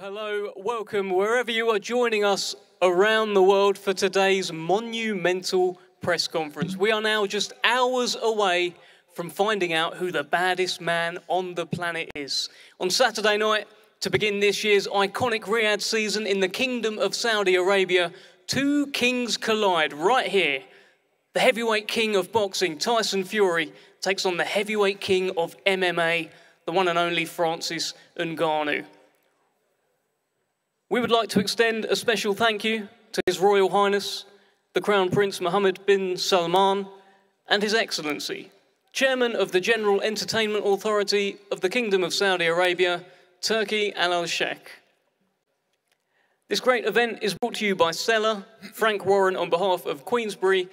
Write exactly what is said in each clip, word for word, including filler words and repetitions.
Hello, hello, welcome wherever you are joining us around the world for today's monumental press conference. We are now just hours away from finding out who the baddest man on the planet is. On Saturday night, to begin this year's iconic Riyadh season in the Kingdom of Saudi Arabia, two kings collide right here. The heavyweight king of boxing, Tyson Fury, takes on the heavyweight king of M M A, the one and only Francis Ngannou. We would like to extend a special thank you to His Royal Highness, the Crown Prince Mohammed bin Salman, and His Excellency, Chairman of the General Entertainment Authority of the Kingdom of Saudi Arabia, Turki Al-Sheikh. This great event is brought to you by Sela, Frank Warren on behalf of Queensberry,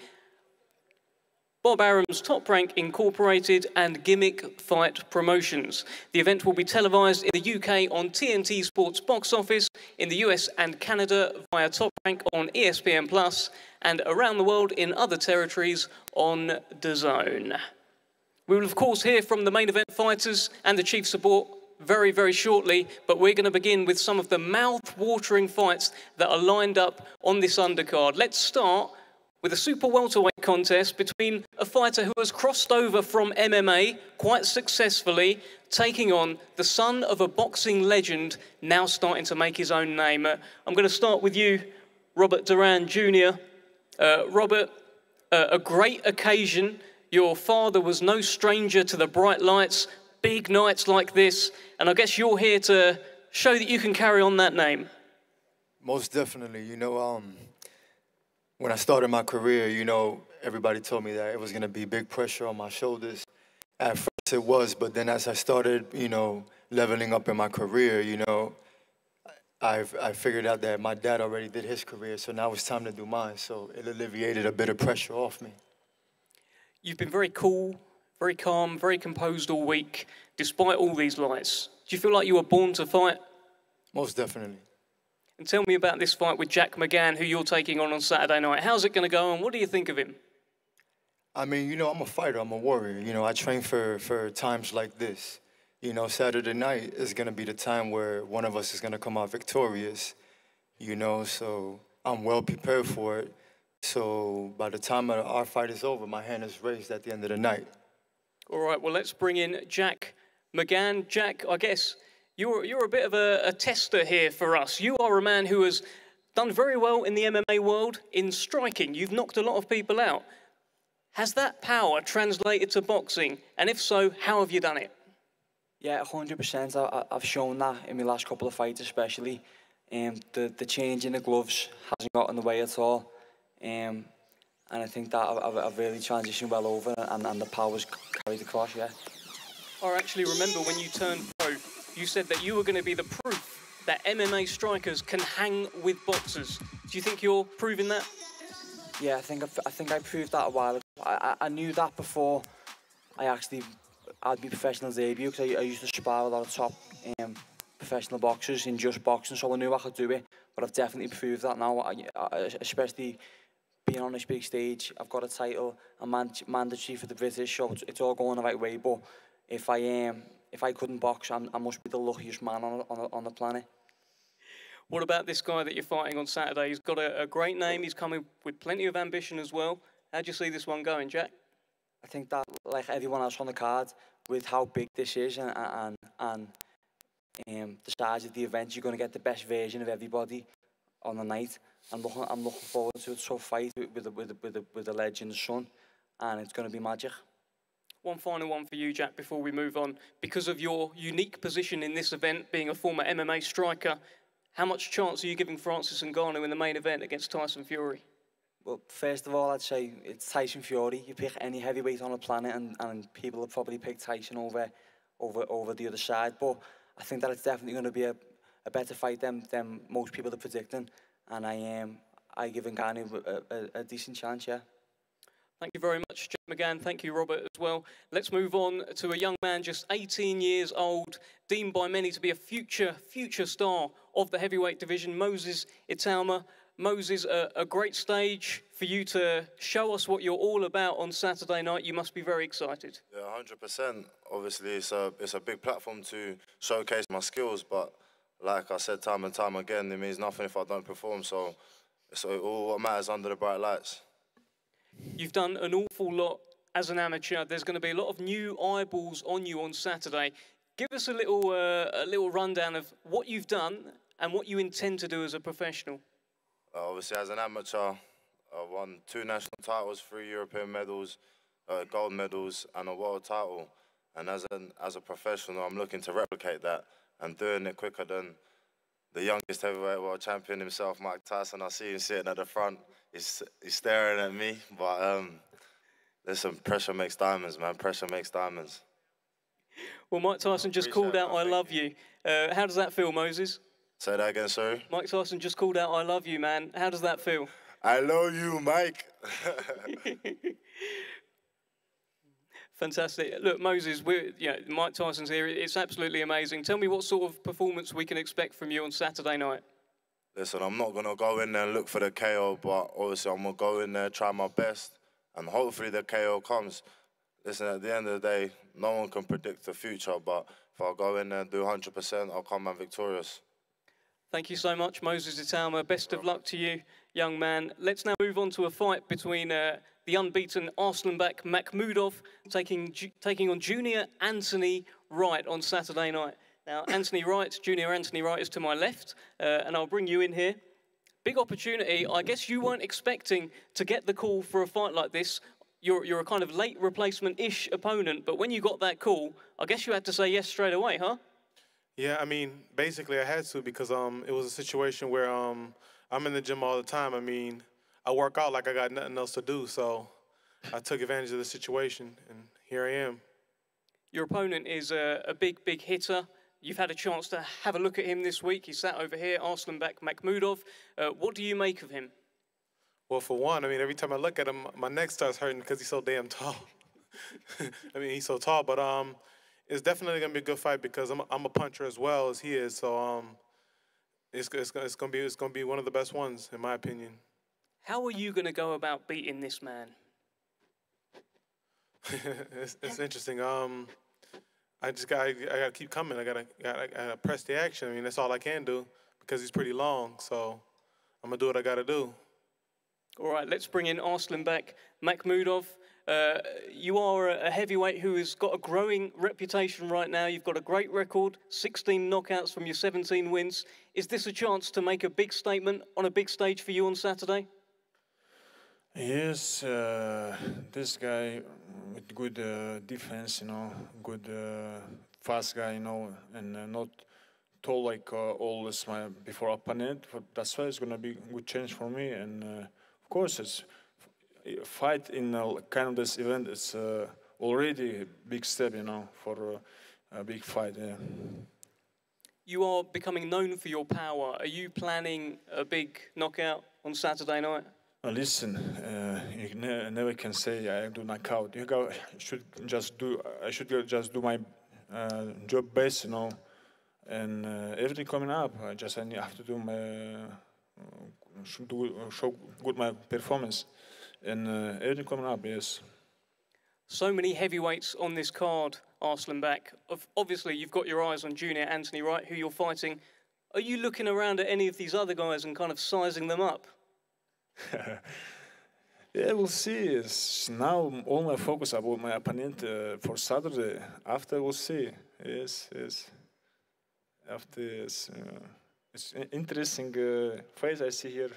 Bob Arum's Top Rank Incorporated and Gimmick Fight Promotions. The event will be televised in the U K on T N T Sports Box Office, in the U S and Canada via Top Rank on E S P N Plus, and around the world in other territories on D A Z N. We will of course hear from the main event fighters and the chief support very, very shortly, but we're going to begin with some of the mouth-watering fights that are lined up on this undercard. Let's start with a super welterweight contest between a fighter who has crossed over from M M A quite successfully, taking on the son of a boxing legend, now starting to make his own name. Uh, I'm going to start with you, Robert Duran Junior Uh, Robert, uh, a great occasion. Your father was no stranger to the bright lights, big nights like this, and I guess you're here to show that you can carry on that name. Most definitely. You know, um... when I started my career, you know, everybody told me that it was going to be big pressure on my shoulders. At first it was, but then as I started, you know, leveling up in my career, you know, I've, I figured out that my dad already did his career, so now it's time to do mine. So it alleviated a bit of pressure off me. You've been very cool, very calm, very composed all week, despite all these lights. Do you feel like you were born to fight? Most definitely. And tell me about this fight with Jack McGann, who you're taking on on Saturday night. How's it going to go, and what do you think of him? I mean, you know, I'm a fighter. I'm a warrior. You know, I train for, for times like this. You know, Saturday night is going to be the time where one of us is going to come out victorious. You know, so I'm well prepared for it. So by the time our fight is over, my hand is raised at the end of the night. All right, well, let's bring in Jack McGann. Jack, I guess You're, you're a bit of a, a tester here for us. You are a man who has done very well in the M M A world in striking. You've knocked a lot of people out. Has that power translated to boxing? And if so, how have you done it? Yeah, one hundred percent. I, I've shown that in my last couple of fights especially. Um, the, the change in the gloves hasn't got in the way at all. Um, and I think that I've, I've really transitioned well over, and, and the power's carried across, yeah. I actually remember when you turned pro, you said that you were going to be the proof that M M A strikers can hang with boxers. Do you think you're proving that? Yeah, I think I've, I think I proved that a while ago. I, I knew that before I actually had my professional debut, because I, I used to spar with a lot of top um, professional boxers in just boxing, so I knew I could do it. But I've definitely proved that now, I, I, especially being on this big stage. I've got a title, I'm man mandatory for the British, so it's, it's all going the right way. But if I am um, If I couldn't box, I'm, I must be the luckiest man on, on, on the planet. What about this guy that you're fighting on Saturday? He's got a, a great name. He's coming with plenty of ambition as well. How do you see this one going, Jack? I think that, like everyone else on the card, with how big this is and, and, and um, the size of the event, you're going to get the best version of everybody on the night. I'm looking, I'm looking forward to a tough fight with the, with the, with the, with the legend's son, and it's going to be magic. One final one for you, Jack, before we move on. Because of your unique position in this event, being a former M M A striker, how much chance are you giving Francis Ngannou in the main event against Tyson Fury? Well, first of all, I'd say it's Tyson Fury. You pick any heavyweight on the planet, and, and people will probably pick Tyson over, over, over the other side. But I think that it's definitely going to be a, a better fight than, than most people are predicting. And I, um, I give Ngannou a, a, a decent chance, yeah. Thank you very much, Jack McGann. Thank you, Robert, as well. Let's move on to a young man just eighteen years old, deemed by many to be a future, future star of the heavyweight division, Moses Itauma. Moses, a, a great stage for you to show us what you're all about on Saturday night. You must be very excited. Yeah, one hundred percent. Obviously, it's a, it's a big platform to showcase my skills, but like I said time and time again, it means nothing if I don't perform. So it's all what matters under the bright lights. You've done an awful lot as an amateur. There's going to be a lot of new eyeballs on you on Saturday. Give us a little, uh, a little rundown of what you've done and what you intend to do as a professional. Uh, obviously, as an amateur, I won two national titles, three European medals, uh, gold medals, and a world title. And as an as a professional, I'm looking to replicate that and doing it quicker than the youngest heavyweight world champion himself, Mike Tyson. I see him sitting at the front. He's he's staring at me. But um, listen, pressure makes diamonds, man. Pressure makes diamonds. Well, Mike Tyson just called out, "I love you." Uh, how does that feel, Moses? Say that again, sorry. Mike Tyson just called out, "I love you, man." How does that feel? I love you, Mike. Fantastic. Look, Moses, we're, you know, Mike Tyson's here. It's absolutely amazing. Tell me what sort of performance we can expect from you on Saturday night. Listen, I'm not going to go in there and look for the K O, but obviously I'm going to go in there, try my best, and hopefully the K O comes. Listen, at the end of the day, no one can predict the future, but if I go in there and do one hundred percent, I'll come out victorious. Thank you so much, Moses Itauma. Best of luck to you, young man. Let's now move on to a fight between uh, the unbeaten Arslanbek Makhmudov taking, ju taking on Junior Anthony Wright on Saturday night. Now, Anthony Wright, Junior Anthony Wright is to my left, uh, and I'll bring you in here. Big opportunity. I guess you weren't expecting to get the call for a fight like this. You're, you're a kind of late replacement-ish opponent, but when you got that call, I guess you had to say yes straight away, huh? Yeah, I mean, basically I had to because um, it was a situation where um, I'm in the gym all the time. I mean, I work out like I got nothing else to do, so I took advantage of the situation, and here I am. Your opponent is a, a big, big hitter. You've had a chance to have a look at him this week. He sat over here, Arslanbek Makhmudov. Uh, what do you make of him? Well, for one, I mean, every time I look at him, my neck starts hurting because he's so damn tall. I mean, he's so tall, but... Um, It's definitely gonna be a good fight because I'm a, I'm a puncher as well as he is, so um, it's it's, it's gonna be it's gonna be one of the best ones in my opinion. How are you gonna go about beating this man? it's, it's interesting. Um, I just got I gotta keep coming. I gotta, gotta I gotta press the action. I mean, that's all I can do because he's pretty long, so I'm gonna do what I gotta do. All right, let's bring in Arslanbek Makhmudov. Uh, you are a heavyweight who has got a growing reputation right now. You've got a great record, sixteen knockouts from your seventeen wins. Is this a chance to make a big statement on a big stage for you on Saturday? Yes, uh, this guy with good uh, defense, you know, good uh, fast guy, you know, and uh, not tall like uh, always my before opponent. But that's why it's going to be a good chance for me. And uh, of course, it's... Fight in a kind of this event is uh, already a big step, you know, for a, a big fight. Yeah. You are becoming known for your power. Are you planning a big knockout on Saturday night? Uh, listen, uh, you ne never can say I do knockout. You go, should just do. I should just do my uh, job best, you know, and uh, everything coming up. I just I have to do my should do show good my performance. And uh, everything coming up, yes. So many heavyweights on this card, Arslanbek. Obviously, you've got your eyes on Junior Anthony Wright, who you're fighting. Are you looking around at any of these other guys and kind of sizing them up? Yeah, we'll see. It's now all my focus about my opponent uh, for Saturday. After, we'll see. Yes, yes. After, yes. Uh, it's an interesting uh, face I see here.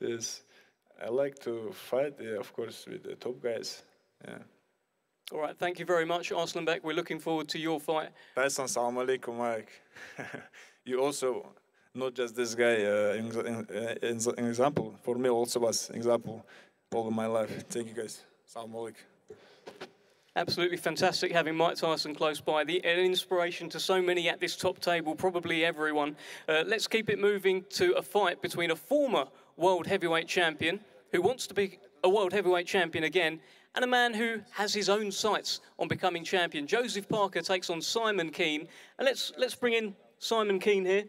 Yes. I like to fight, yeah, of course, with the top guys. Yeah. All right, thank you very much, Arslanbek. We're llooking forward to your fight. Tyson, assalamu alaikum, Mike. You also, not just this guy, uh, an example. For me, also was an example all my life. Thank you, guys. Assalamu alaikum. Absolutely fantastic having Mike Tyson close by. The, an inspiration to so many at this top table, probably everyone. Uh, let's keep it moving to a fight between a former world heavyweight champion who wants to be a world heavyweight champion again, and a man who has his own sights on becoming champion. Joseph Parker takes on Simon Kean, and let's let's bring in Simon Kean here.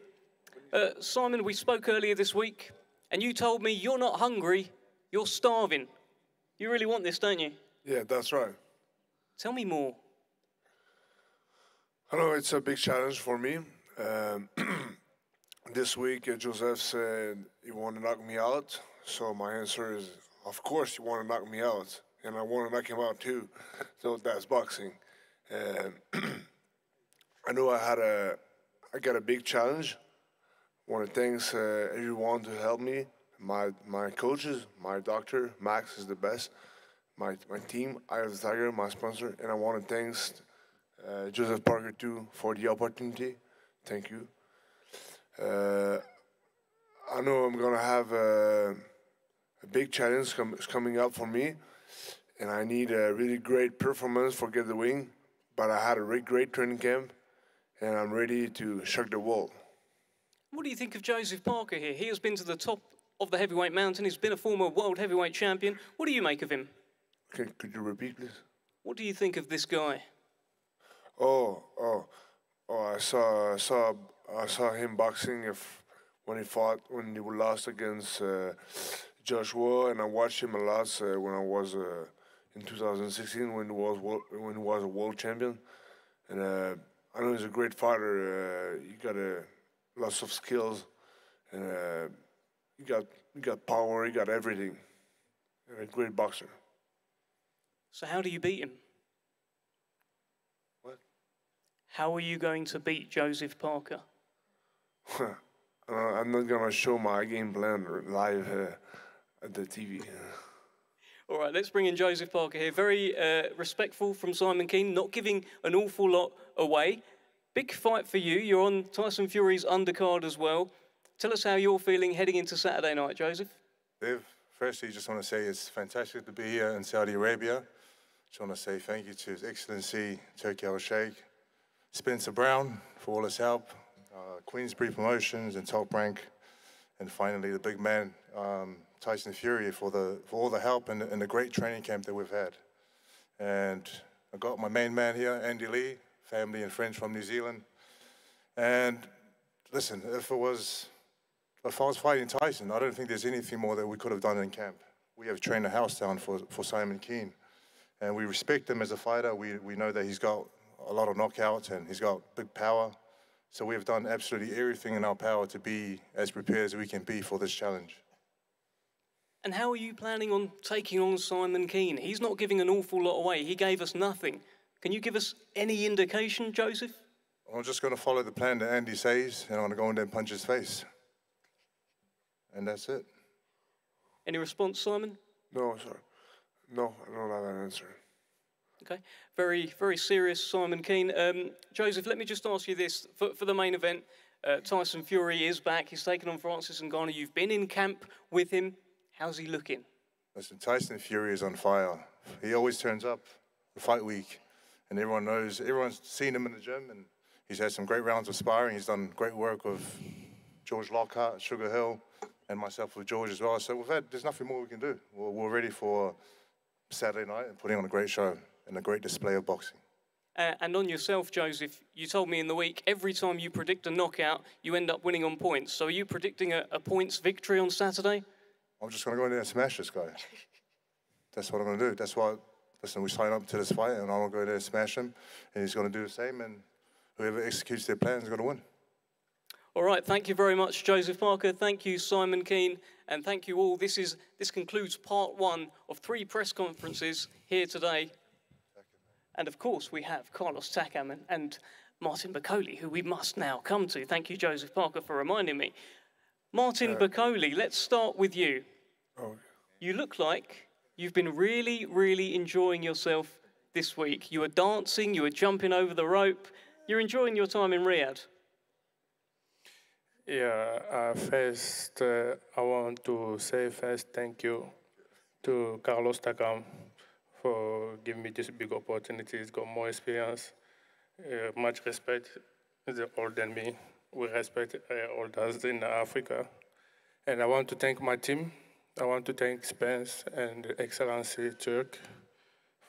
Uh, Simon, we spoke earlier this week, and you told me you're not hungry, you're starving. You really want this, don't you? Yeah, that's right. Tell me more. I know it's a big challenge for me. Um, this week, uh, Joseph said, "You want to knock me out?" So my answer is, of course you want to knock me out, and I want to knock him out too. So that's boxing. And I know I had a, I got a big challenge. One of the things uh, everyone to help me, my my coaches, my doctor, Max is the best, my my team, I have the Tiger, my sponsor, and I want to thank uh, Joseph Parker too for the opportunity. Thank you. Uh, I know I'm gonna have a, a big challenge com coming up for me, and I need a really great performance for get the win. But I had a really great training camp, and I'm ready to shock the world. What do you think of Joseph Parker here? He has been to the top of the heavyweight mountain. He's been a former world heavyweight champion. What do you make of him? Can, could you repeat, please? What do you think of this guy? Oh, oh, oh! I saw, I saw, I saw him boxing if, when he fought, when he lost against uh, Joshua, and I watched him a lot uh, when I was uh, in two thousand sixteen when he was world, when he was a world champion. And uh, I know he's a great fighter. Uh, he got a lots of skills, and uh, he got he got power, he got everything, and a great boxer. So how do you beat him? What? How are you going to beat Joseph Parker? I'm not gonna show my game plan live uh, at the T V. All right, let's bring in Joseph Parker here. Very uh, respectful from Simon Kean, not giving an awful lot away. Big fight for you. You're on Tyson Fury's undercard as well. Tell us how you're feeling heading into Saturday night, Joseph. Liv, firstly, just want to say it's fantastic to be here in Saudi Arabia. Just want to say thank you to His Excellency Turki Al-Sheikh, Spencer Brown for all his help, uh, Queensberry Promotions and Top Rank, and finally the big man um, Tyson Fury for the for all the help and, and the great training camp that we've had. And I got my main man here, Andy Lee. Family and friends from New Zealand. And listen, if it was, if I was fighting Tyson, I don't think there's anything more that we could have done in camp. We have trained the house down for, for Simon Kean. And we respect him as a fighter. We, we know that he's got a lot of knockouts and he's got big power. So we have done absolutely everything in our power to be as prepared as we can be for this challenge. And how are you planning on taking on Simon Kean? He's not giving an awful lot away. He gave us nothing. Can you give us any indication, Joseph? I'm just going to follow the plan that Andy says, and I'm going to go in there and punch his face. And that's it. Any response, Simon? No, sir. No, I don't have an answer. Okay. Very, very serious, Simon Kean. Um, Joseph, let me just ask you this. For, for the main event, uh, Tyson Fury is back. He's taken on Francis Ngannou. You've been in camp with him. How's he looking? Listen, Tyson Fury is on fire. He always turns up the fight week. And everyone knows, everyone's seen him in the gym, and he's had some great rounds of sparring. He's done great work with George Lockhart, Sugar Hill, and myself with George as well. So we've had, there's nothing more we can do. We're, we're ready for Saturday night and putting on a great show and a great display of boxing. Uh, and on yourself, Joseph, you told me in the week, every time you predict a knockout, you end up winning on points. So are you predicting a, a points victory on Saturday? I'm just going to go in there and smash this guy. That's what I'm going to do. That's why... Listen, we sign up to this fight, and I'm going to go there and smash him, and he's going to do the same, and whoever executes their plan is going to win. All right, thank you very much, Joseph Parker. Thank you, Simon Kean, and thank you all. This is this concludes part one of three press conferences here today. And, of course, we have Carlos Takam and, and Martin Bakole, who we must now come to. Thank you, Joseph Parker, for reminding me. Martin uh, Bakole, let's start with you. Oh. You look like... You've been really, really enjoying yourself this week. You were dancing, you were jumping over the rope. You're enjoying your time in Riyadh. Yeah, uh, first, uh, I want to say first thank you to Carlos Takam for giving me this big opportunity. He's got more experience, uh, much respect. He's older than me. We respect uh, elders in Africa. And I want to thank my team. I want to thank Spence and Excellency Turk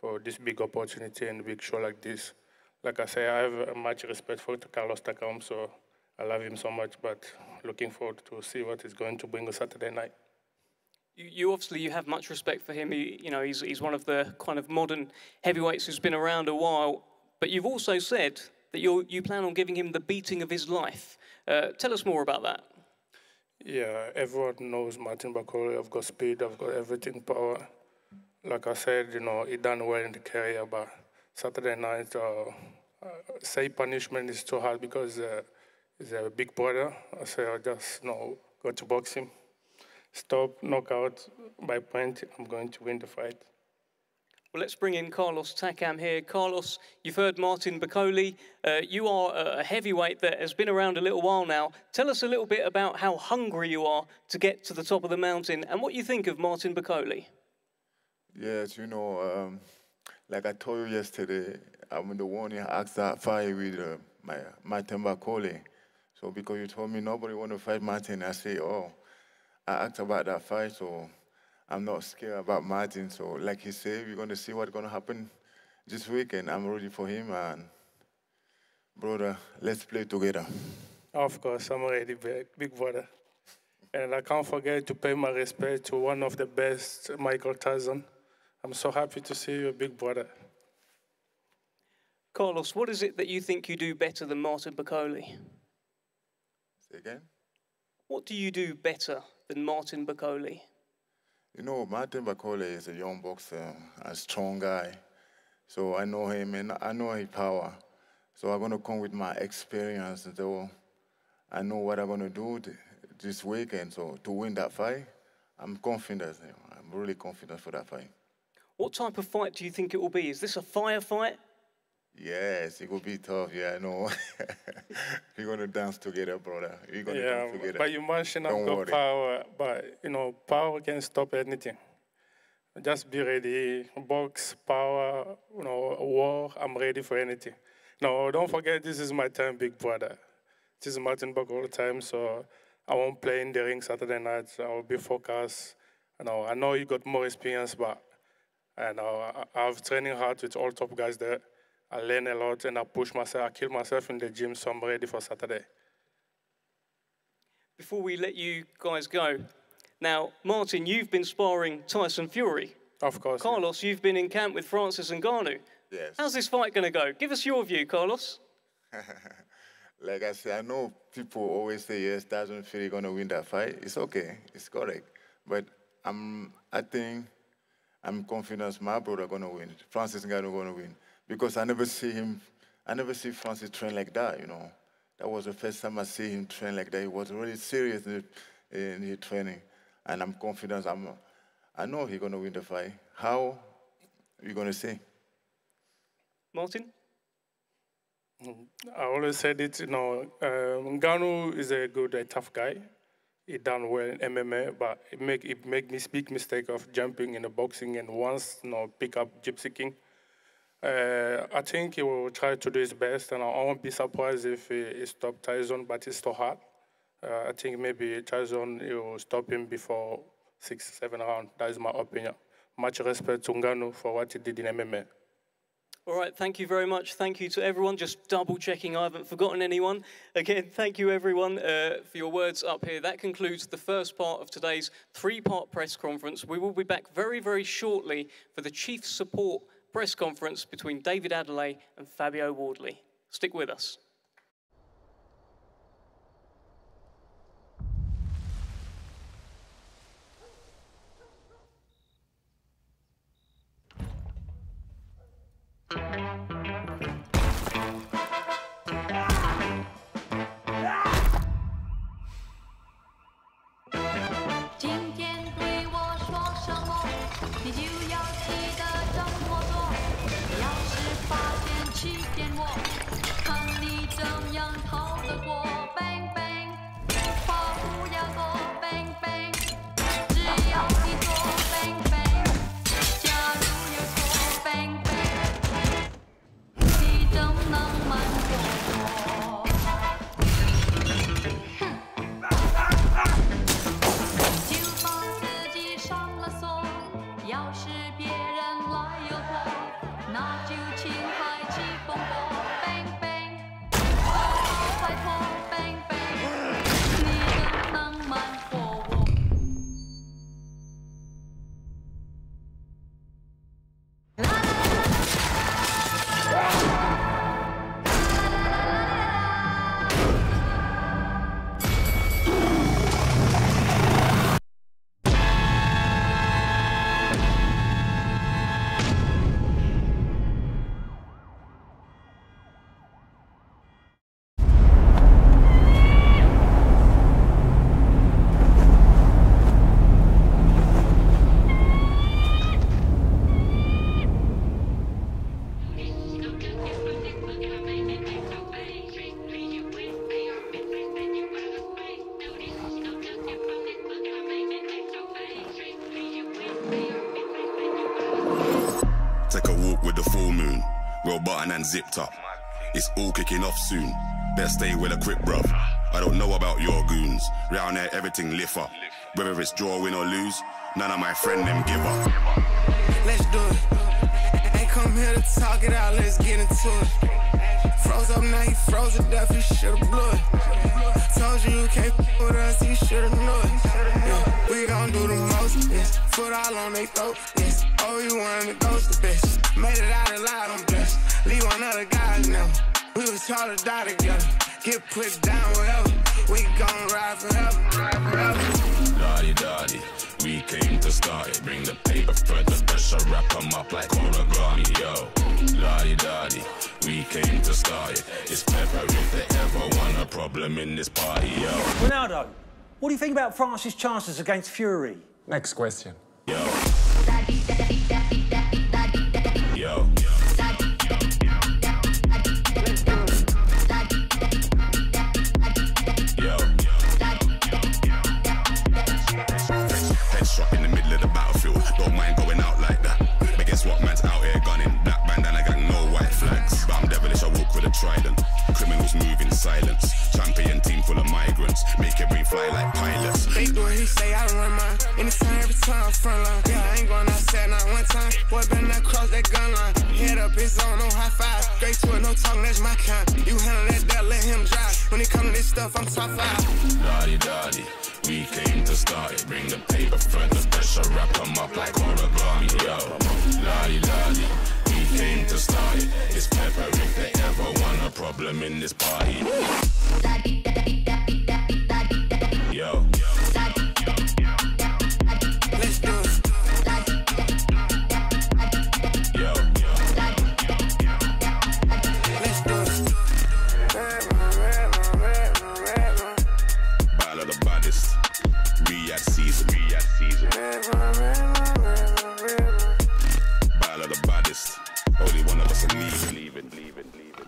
for this big opportunity and big show like this. Like I say, I have much respect for Carlos Takam, so I love him so much, but looking forward to see what he's going to bring on Saturday night. You, you obviously, you have much respect for him. He, you know, he's, he's one of the kind of modern heavyweights who's been around a while, but you've also said that you you plan on giving him the beating of his life. Uh, tell us more about that. Yeah, everyone knows Martin Bakole. I've got speed, I've got everything, power. Like I said, you know, he done well in the career, but Saturday night, uh, uh, say punishment is too hard because uh, he's a big brother. I say I just, you know, go to box him. Stop, knockout by point, I'm going to win the fight. Well, let's bring in Carlos Takam here. Carlos, you've heard Martin Bakole. Uh, you are a heavyweight that has been around a little while now. Tell us a little bit about how hungry you are to get to the top of the mountain and what you think of Martin Bakole. Yes, you know, um, like I told you yesterday, I'm the one who asked that fight with uh, my, Martin Bakole. So because you told me nobody want to fight Martin, I say, oh, I asked about that fight, so I'm not scared about Martin. So like he said, we're going to see what's going to happen this weekend. I'm ready for him, and brother, let's play together. Of course, I'm already big, big brother. And I can't forget to pay my respect to one of the best, Michael Tyson. I'm so happy to see you, big brother. Carlos, what is it that you think you do better than Martin Bakole? Say again? What do you do better than Martin Bakole? You know, Martin Bakole is a young boxer, a strong guy. So I know him and I know his power. So I'm going to come with my experience. So I know what I'm going to do th this weekend. So to win that fight, I'm confident. I'm really confident for that fight. What type of fight do you think it will be? Is this a firefight? Yes, it will be tough. Yeah, I know. We're going to dance together, brother. We're going to yeah, dance together. But you mentioned I've got power, but, you know, power can stop anything. Just be ready. Box, power, you know, war, I'm ready for anything. No, don't forget, this is my time, big brother. This is Martin Bakole all the time, so I won't play in the ring Saturday night. So I'll be focused. You know, I know you got more experience, but you know, I've training hard with all top guys there. I learn a lot, and I push myself. I kill myself in the gym, so I'm ready for Saturday. Before we let you guys go, now, Martin, you've been sparring Tyson Fury. Of course. Carlos, yeah. You've been in camp with Francis Ngannou. Yes. How's this fight going to go? Give us your view, Carlos. Like I said, I know people always say, yes, Tyson Fury going to win that fight. It's okay. It's correct. But I'm, I think I'm confident my brother going to win. Francis Ngannou going to win. Because I never see him, I never see Francis train like that, you know. That was the first time I see him train like that. He was really serious in, in his training. And I'm confident, I'm, I know he's going to win the fight. How are you going to see? Martin? I always said it, you know, um, Ngannou is a good, a tough guy. He done well in M M A, but it make, it make me big mistake of jumping in the boxing and once, you know, pick up Gypsy King. Uh, I think he will try to do his best, and I won't be surprised if he, he stops Tyson, but it's too hard. Uh, I think maybe Tyson will stop him before six, seven rounds. That is my opinion. Much respect to Ngannou for what he did in M M A. All right, thank you very much. Thank you to everyone. Just double-checking I haven't forgotten anyone. Again, thank you, everyone, uh, for your words up here. That concludes the first part of today's three-part press conference. We will be back very, very shortly for the Chief Support press conference between David Adeleye and Fabio Wardley. Stick with us. with the full moon. Roll button and zipped up. It's all kicking off soon. Better stay well equipped, bruv. I don't know about your goons. Round there, everything lift up. Whether it's draw, win or lose, none of my friend them give up. Let's do it. Ain't come here to talk it out, let's get into it. Froze up now, he froze to death, he should've blew it. Told you you can't f*** with us, he should've knew it. Yeah, we gon' do the most, yes. Foot all on they throat, yes. Oh, you wanted to ghost the bitch. Made it out alive, I'm blessed. Leave one other guys now. We was taught to die together. Get put down wherever. We gon' ride forever, ride forever. Daddy, daddy, we came to start it. Bring the paper, spread the pressure, wrap them up like origami, yo. Daddy, daddy, we came to start it. It's pepper if they ever want a problem in this party, yo. Ronaldo, what do you think about Francis' chances against Fury? Next question. Yo. Daddy, daddy, daddy, daddy, daddy, daddy. Yo. Don't mind going out like that. But guess what, man's out here gunning. Black bandana gang, no white flags. But I'm devilish, I walk with a trident. Criminals move in silence. Champion team full of migrants. Make every fly like pilots. They do what he say, I run mine. Anytime, every time, I'm front line. Yeah, I ain't going outside, not one time. Boy, better not cross that gun line. Head up, it's on, no high five. Straight to it, no talking, that's my kind. You handle that, that, let him drive. When it comes to this stuff, I'm top five. Daddy, daddy. We came to start it, bring the paper, front the pressure, wrap them up like origami, yo. Lolly, lolly, we came to start it. It's pepper if they ever want a problem in this party. Yo. Let's do it. Yo. Let's do it. Riyadh Season, Riyadh Season. Battle of the baddest. Only one of us are leaving, leaving, leaving, leaving.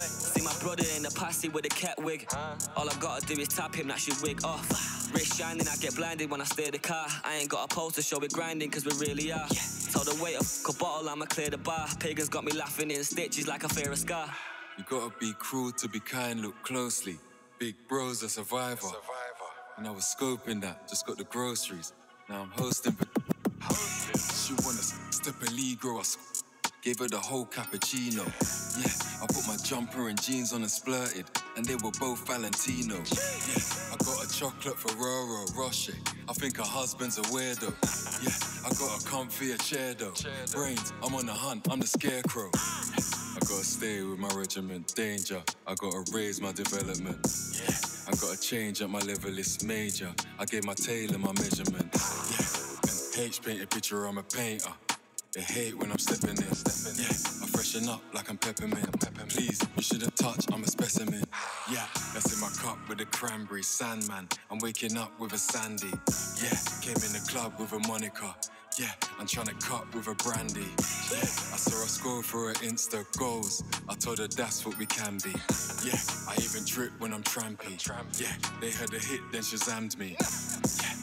See my brother in the posse with a cat wig. All I gotta do is tap him, that should wig off. Wrist shining, I get blinded when I steer the car. I ain't got a pole to show it grinding, cause we really are. Told the waiter, fuck a bottle, I'ma clear the bar. Pagans got me laughing in stitches like I fear a scar. You gotta be cruel to be kind, look closely. Big bro's a survivor. survivor, and I was scoping that, just got the groceries, now I'm hosting, but she wanna step a Negro, I gave her the whole cappuccino, yeah, I put my jumper and jeans on and splurted, and they were both Valentino, yeah, I got a chocolate Ferrero Rocher, I think her husband's a weirdo, yeah, I got a comfier chair though, brains, I'm on the hunt, I'm the scarecrow. I gotta stay with my regiment, danger. I gotta raise my development. Yeah. I gotta change up my level, it's major. I gave my tailor my measurement. Yeah. An H painted picture, I'm a painter. They hate when I'm stepping in. Stepping yeah. I freshen up like I'm peppermint. I'm peppermint. Please, you shouldn't touch, I'm a specimen. Yeah, that's in my cup with a cranberry. Sandman, I'm waking up with a sandy. Yeah, came in the club with a moniker. Yeah, I'm trying to cut with a brandy. Yeah, I saw her scroll for her Insta goals. I told her that's what we can be. Yeah, I even drip when I'm trampy. Yeah, they heard a hit, then Shazammed me. Yeah,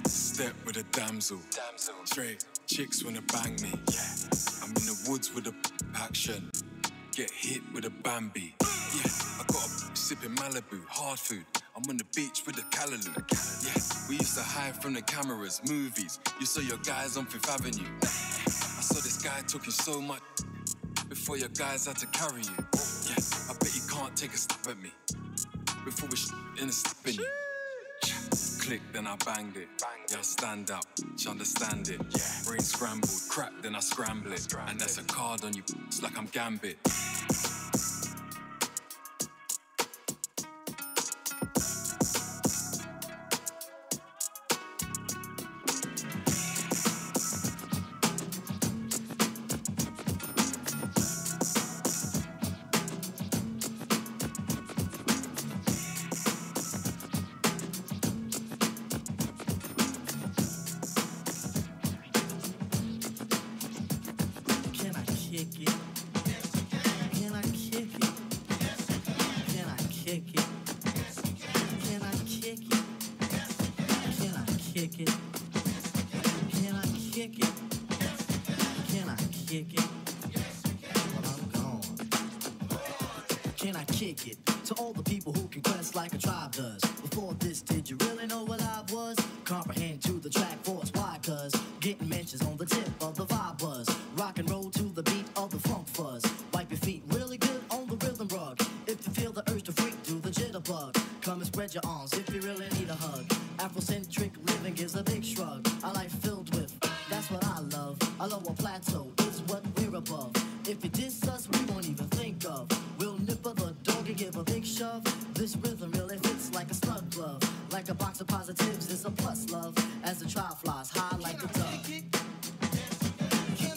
step with a damsel. Straight chicks wanna bang me. Yeah, I'm in the woods with a action. Get hit with a Bambi. Yeah, I got a sipping Malibu, hard food. I'm on the beach with the Callaloo. Yeah, we used to hide from the cameras, movies. You saw your guys on Fifth Avenue. I saw this guy talking so much before your guys had to carry you. Yeah, I bet you can't take a step at me before we sh in a step in you. Click, then I banged it. Yeah, I stand up, you understand it. Brain scrambled, crap, then I scramble it. And that's a card on you, it's like I'm Gambit. Can I kick it? Can I kick it? Can I kick it? Yes, you can. Well, I'm gone. Can I kick it? To all the people who can quest like a tribe does. Before this, did you really know what I was? Comprehend to the track force, why? Cuz getting mentions on the tip of the vibe buzz. Rock and roll to the beat of the funk fuzz. Wipe your feet really good on the rhythm rug. If you feel the urge to freak, do the jitterbug. Come and spread your arms if you really need a hug. Afrocentric living is a big shrug. A life filled with, that's what I love. A lower plateau is what we're above. If you diss us, we won't even think of. We'll nipper the dog and give a big shove. This rhythm really fits like a snug glove. Like a box of positives, it's a plus love. As the trial flies high like a dove. Can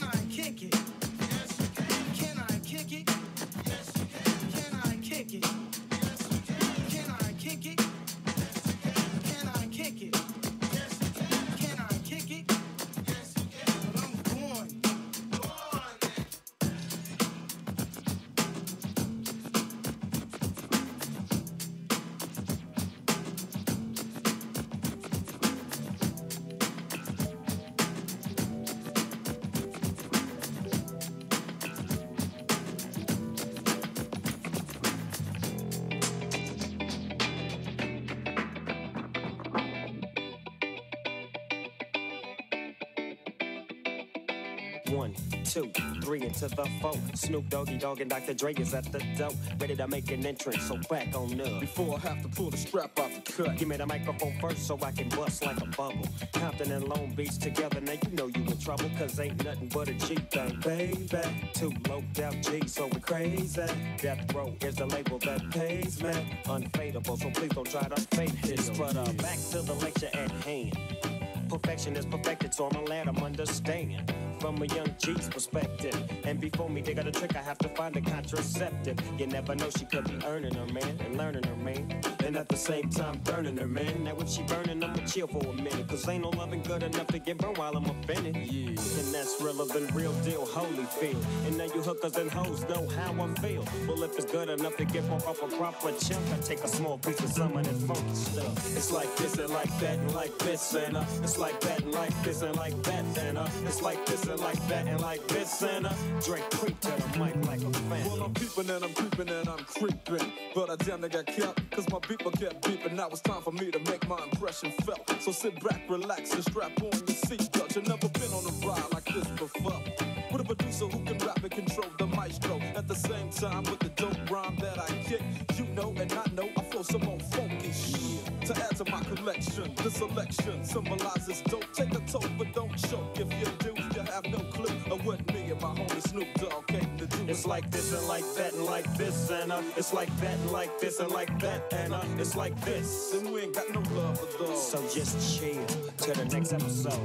I kick it? Yes, you can. Can I kick it? Yes, you can. Can I kick it? Yes, you can. Can I kick it? Yes, you can. Can I kick it? Yes, you can. Can I kick it? Yes, you can. But I'm going. Two, three into the four. Snoop Doggy Dogg and Doctor Dre is at the door, ready to make an entrance, so back on up. Before I have to pull the strap off the cut, give me the microphone first so I can bust like a bubble. Compton and Long Beach together, now you know you in trouble, cause ain't nothing but a G-thing, baby. Two low-down G, so we crazy. Death Row is the label that pays, man. Unfadable, so please don't try to fake this. But uh, back to the lecture at hand. Perfection is perfected, so I'ma let them understand. From a young G's perspective. And before me, they got a trick, I have to find a contraceptive. You never know, she could be earning her man, and learning her man, and at the same time burning her man. Now if she burning, I'ma chill for a minute, cause ain't no loving good enough to get burned while I'm offended. Yeah. And that's relevant, real deal, holy field. And now you hookers and hoes know how I feel. Well, if it's good enough to get more up a proper chunk, I take a small piece of some of that funky stuff. It's like this and like that and like this and uh, it's like that and like this and like that and uh, it's like this and like that and like this and uh, Drake creep to the mic like a fan. Well, I'm peeping and I'm creeping and I'm creeping, but I damn near got kept, cause my beeper kept beeping. Now it's time for me to make my impression felt. So sit back, relax, and strap on your seatbelt. You've never been on a ride like this before. With a producer who can rap and control the maestro. At the same time, with the dope rhyme that I kick, you know and I know I feel some more funky shit. To add to my collection, this selection symbolizes dope. Take a toke, but don't choke. If you do, you have no clue of what me and my homie Snoop Dogg came to do. It's like this and like that and like this and uh, it's like that and like this and like that and uh, it's like this. And we ain't got no love for those. So just chill till the next episode.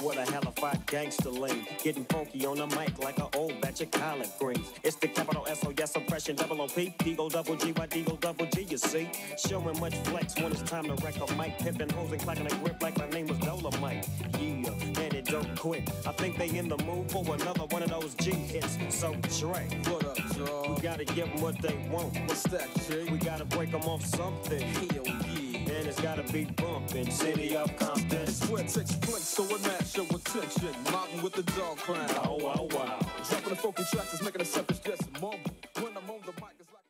What a hellified gangster lane. Getting funky on the mic like an old batch of collard greens. It's the capital S O S oppression, double O P. D-go double G Y D-go double G, you see. Showing much flex when it's time to wreck a mic. Pippin' hoes and clocking a grip like my name was Dolomite. Yeah, and it don't quit. I think they in the mood for another one of those G hits. So Dre, what up, y'all? We gotta give them what they want. What's that, G? We gotta break them off something. Hell yeah. And it's gotta be bumpin', city of Compton. Where it takes place, so it match your attention. Mobbing with the dog crown. Oh, wow, wow. Dropping the folk tracks is making a selfish guess and mumble. When I'm on the mic, it's like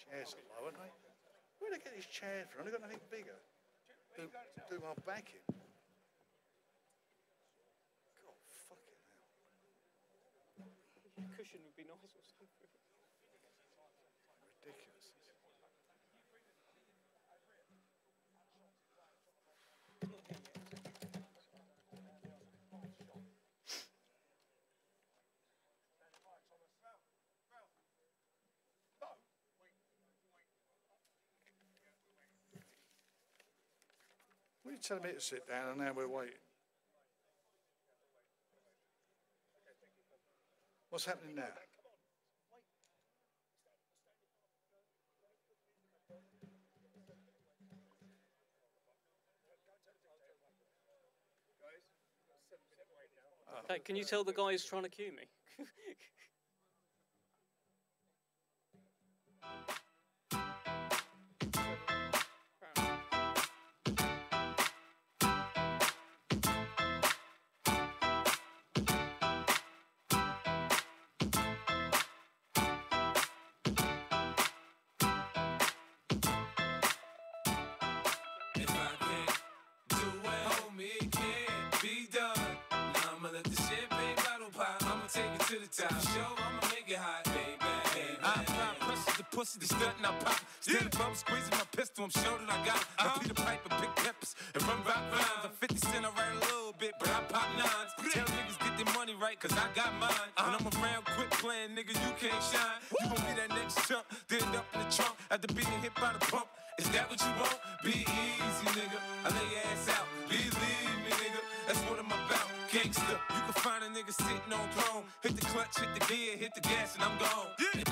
chairs are low, aren't they? Where'd I get this chair from? I've got nothing bigger. Do, do my back in. God, fucking hell. A cushion would be nice or something. Ridiculous. We tell me to sit down, and now we're waiting. What's happening now? Oh. Hey, can you tell the guy who's trying to cue me? Pussy, the stunt and I pop. Still if I'm squeezing my pistol, I'm sure that I got it. I uh-huh. Peter Piper, pick peppers, and run rock rhymes. I'm fifty cent, I write a little bit, but I pop nines. Tell niggas get their money right, cause I got mine. Uh-huh. And I'm around quick playing, nigga, you can't shine. Woo. You gon' be that next chump, then up in the trunk, after being hit by the pump. Is that what you want? Be easy, nigga. I lay your ass out. Believe me, nigga. That's what I'm about. Gangster. You can find a nigga sitting on throne. Hit the clutch, hit the gear, hit the gas, and I'm gone. Yeah.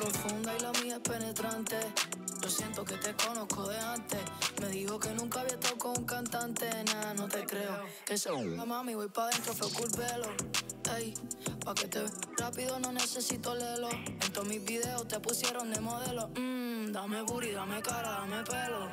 Profunda y la mía es penetrante. Yo siento que te conozco de antes. Me dijo que nunca había estado con un cantante. Nah, no te creo. Que se una mami, voy pa' dentro, fue curvelo. Ey, pa' que te rápido no necesito lelo. En todos mis videos te pusieron de modelo. Mmm, dame booty, dame cara, dame pelo.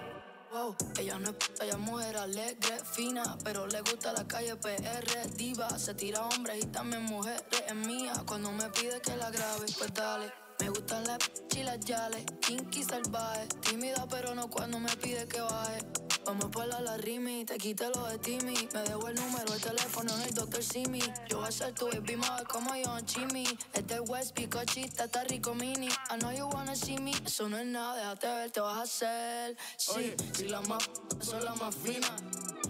Wow, ella no es puta, ella es mujer alegre, fina. Pero le gusta la calle P R, diva. Se tira hombres y también mujeres, es mía. Cuando me pide que la grabe, pues dale. Me gustan las p*** y las yales, kinky salvaje. Tímida pero no cuando me pide que baje. Vamos por la la rimi, te quité lo de Timmy. Me debo el número, el teléfono en el doctor Simi. Yo voy a ser tu baby mother como John Chimmy. Este es West Picochita, está rico mini. I know you wanna see me. Eso no es nada, déjate ver, te vas a hacer. Sí, oye, si las más p*** son las más finas.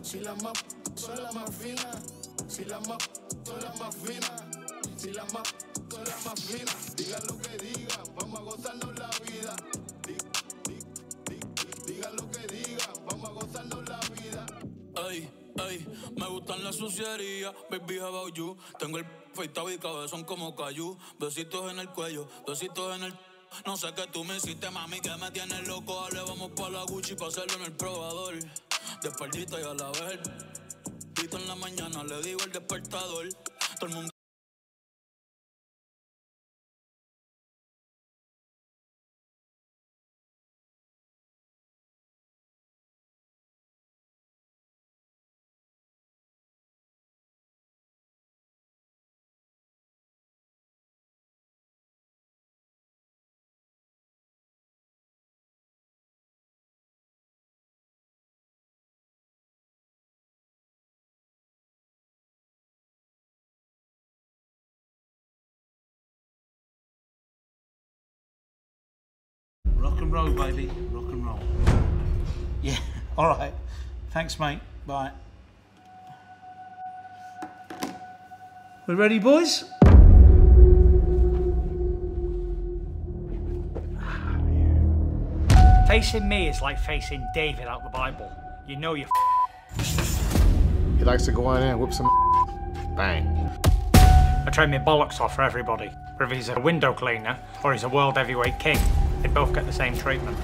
Si las más p*** son las más finas. Si las más p*** son las más finas. Si las más p*** las más finas, digan lo que digan, vamos a gozarnos la vida. Dig, dig, dig, dig, digan lo que digan, vamos a gozarnos la vida. Ay, ay, me gustan las sucierías, baby, how about you? Tengo el feitado y cabezón como cayú, besitos en el cuello, besitos en el... No sé qué tú me hiciste, mami, que me tienes loco, dale, vamos pa' la Gucci pa' hacerlo en el probador. De espaldita y a la vez el... en la mañana le digo el despertador, todo el mundo... Rock and roll, baby. Rock and roll. Yeah, all right. Thanks, mate. Bye. We ready, boys? Ah, yeah. Facing me is like facing David out the Bible. You know you're He likes to go out there and whip some bang. I train my bollocks off for everybody. Whether he's a window cleaner or he's a world heavyweight king. They both get the same treatment.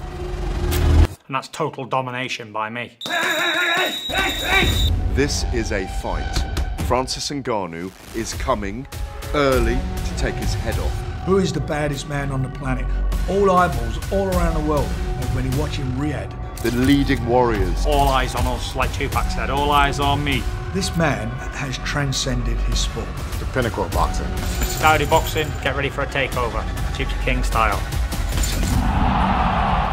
And that's total domination by me. This is a fight. Francis Ngannou is coming early to take his head off. Who is the baddest man on the planet? All eyeballs all around the world. And when you watch him, Riyadh. The leading warriors. All eyes on us, like Tupac said. All eyes on me. This man has transcended his sport. The pinnacle of boxing. Saudi boxing, get ready for a takeover. Gypsy King style.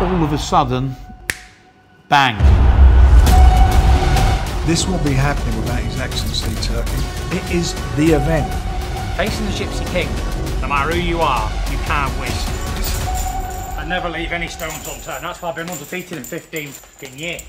All of a sudden, bang. This will be happening without His Excellency Turki. It is the event. Facing the Gypsy King, no matter who you are, you can't win. I never leave any stones unturned. That's why I've been undefeated in fifteen fucking years.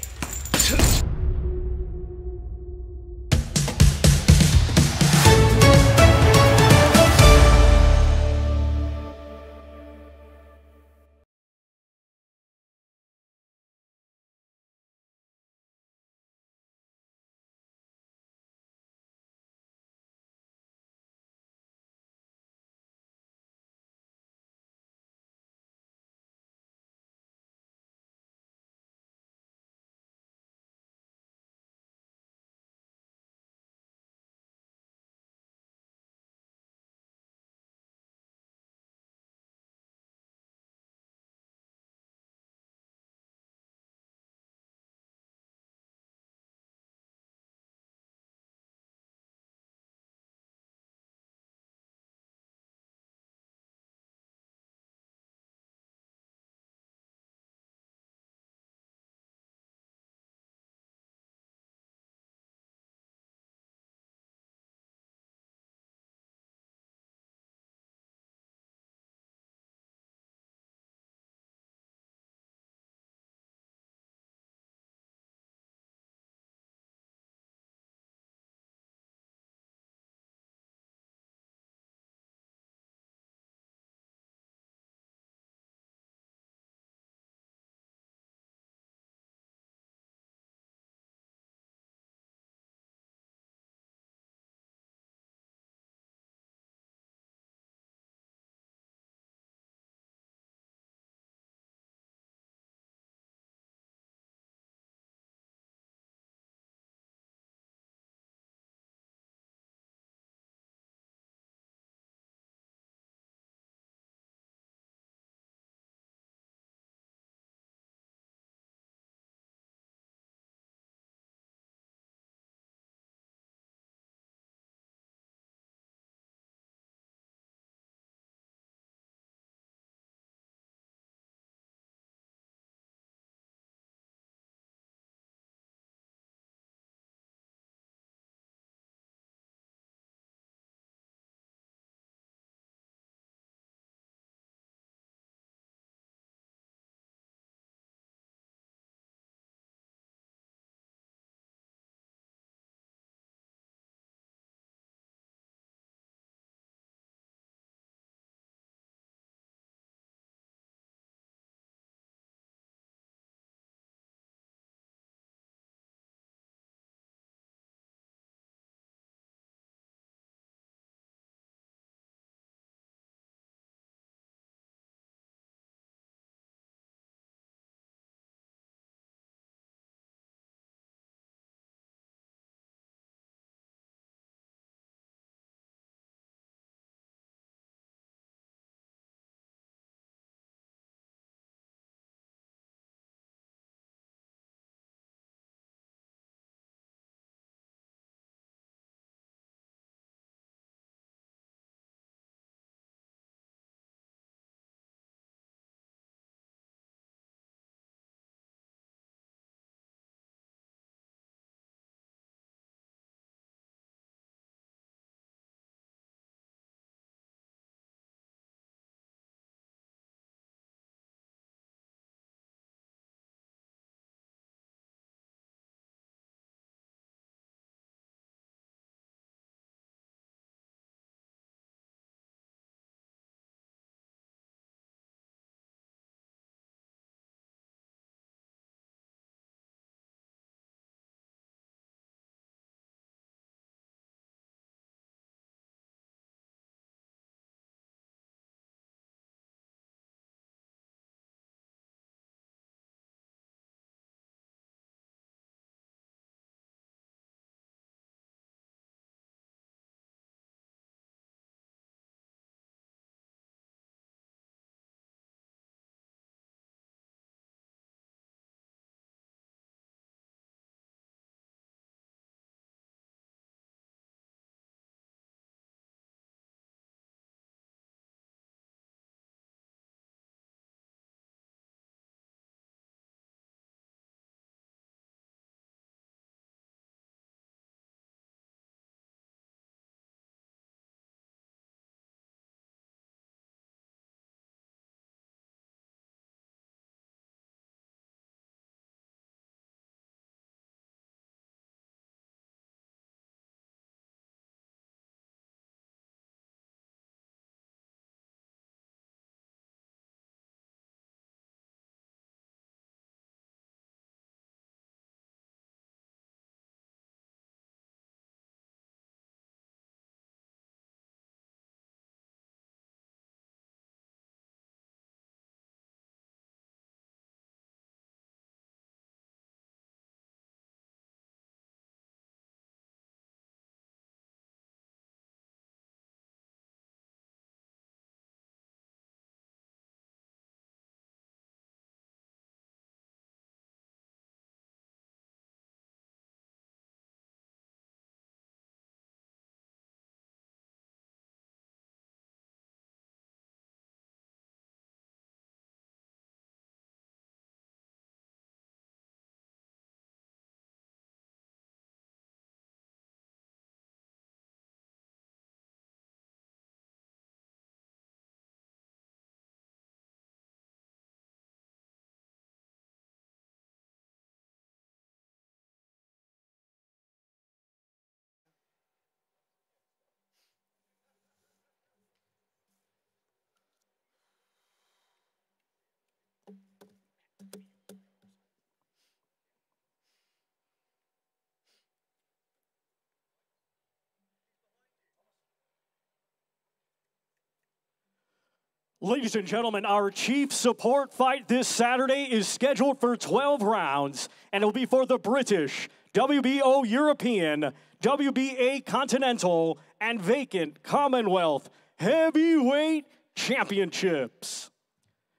Ladies and gentlemen, our chief support fight this Saturday is scheduled for twelve rounds, and it'll be for the British, W B O European, W B A Continental, and vacant Commonwealth Heavyweight Championships.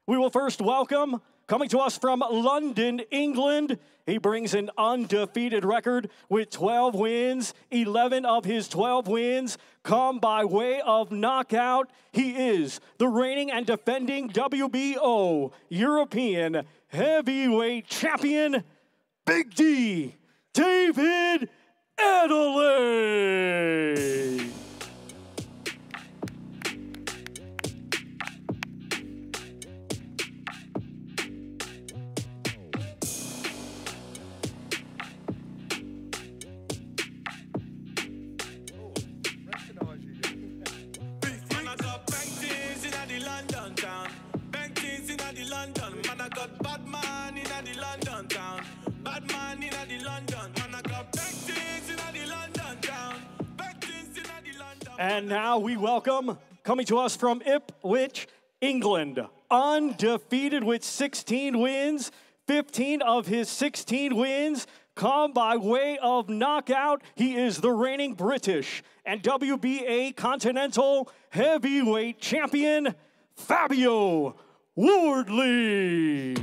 We will first welcome, coming to us from London, England, he brings an undefeated record with twelve wins. eleven of his twelve wins come by way of knockout. He is the reigning and defending W B O European Heavyweight Champion, Big D, David Adeleye. And now we welcome, coming to us from Ipswich, England, undefeated with sixteen wins, fifteen of his sixteen wins come by way of knockout. He is the reigning British and W B A Continental Heavyweight Champion, Fabio Wardley.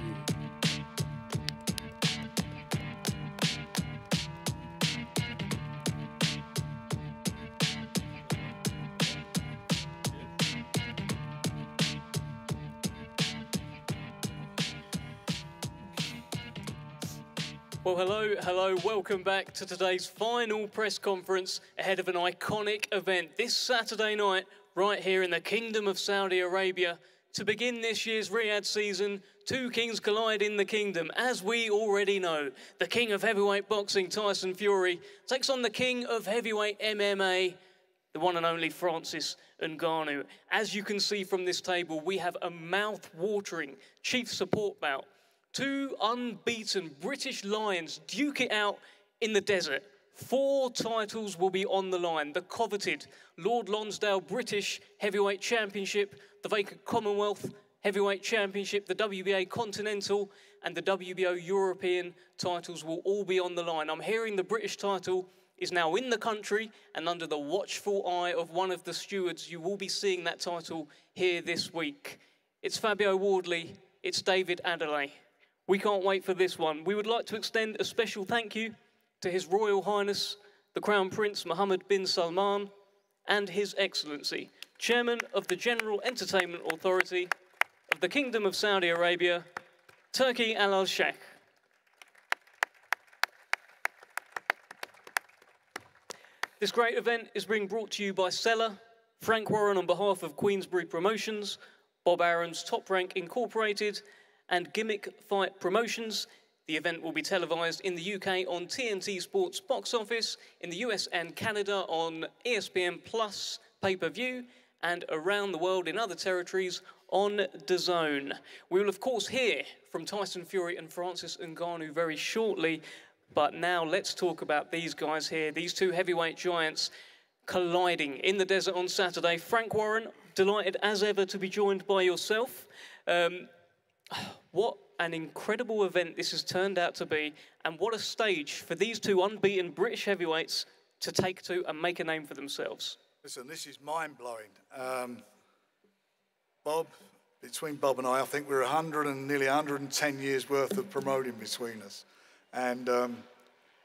Well, hello, hello, welcome back to today's final press conference ahead of an iconic event this Saturday night right here in the Kingdom of Saudi Arabia. To begin this year's Riyadh season, two kings collide in the kingdom. As we already know, the king of heavyweight boxing, Tyson Fury, takes on the king of heavyweight M M A, the one and only Francis Ngannou. As you can see from this table, we have a mouth-watering chief support bout. Two unbeaten British Lions duke it out in the desert. Four titles will be on the line. The coveted Lord Lonsdale British Heavyweight Championship, the vacant Commonwealth Heavyweight Championship, the W B A Continental, and the W B O European titles will all be on the line. I'm hearing the British title is now in the country, and under the watchful eye of one of the stewards, you will be seeing that title here this week. It's Fabio Wardley, it's David Adeleye. We can't wait for this one. We would like to extend a special thank you to His Royal Highness, the Crown Prince Mohammed bin Salman, and His Excellency, Chairman of the General Entertainment Authority of the Kingdom of Saudi Arabia, Turki Al-Sheikh. This great event is being brought to you by Sela, Frank Warren on behalf of Queensberry Promotions, Bob Arum's Top Rank Incorporated, and Gimmick Fight Promotions. The event will be televised in the U K on T N T Sports Box Office, in the U S and Canada on E S P N Plus pay-per-view, and around the world in other territories on D A Z N. We will, of course, hear from Tyson Fury and Francis Ngannou very shortly, but now let's talk about these guys here, these two heavyweight giants colliding in the desert on Saturday. Frank Warren, delighted as ever to be joined by yourself. Um, What an incredible event this has turned out to be, and what a stage for these two unbeaten British heavyweights to take to and make a name for themselves. Listen, this is mind-blowing. Um, Bob, between Bob and I, I think we're a hundred and nearly a hundred and ten years worth of promoting between us. And um,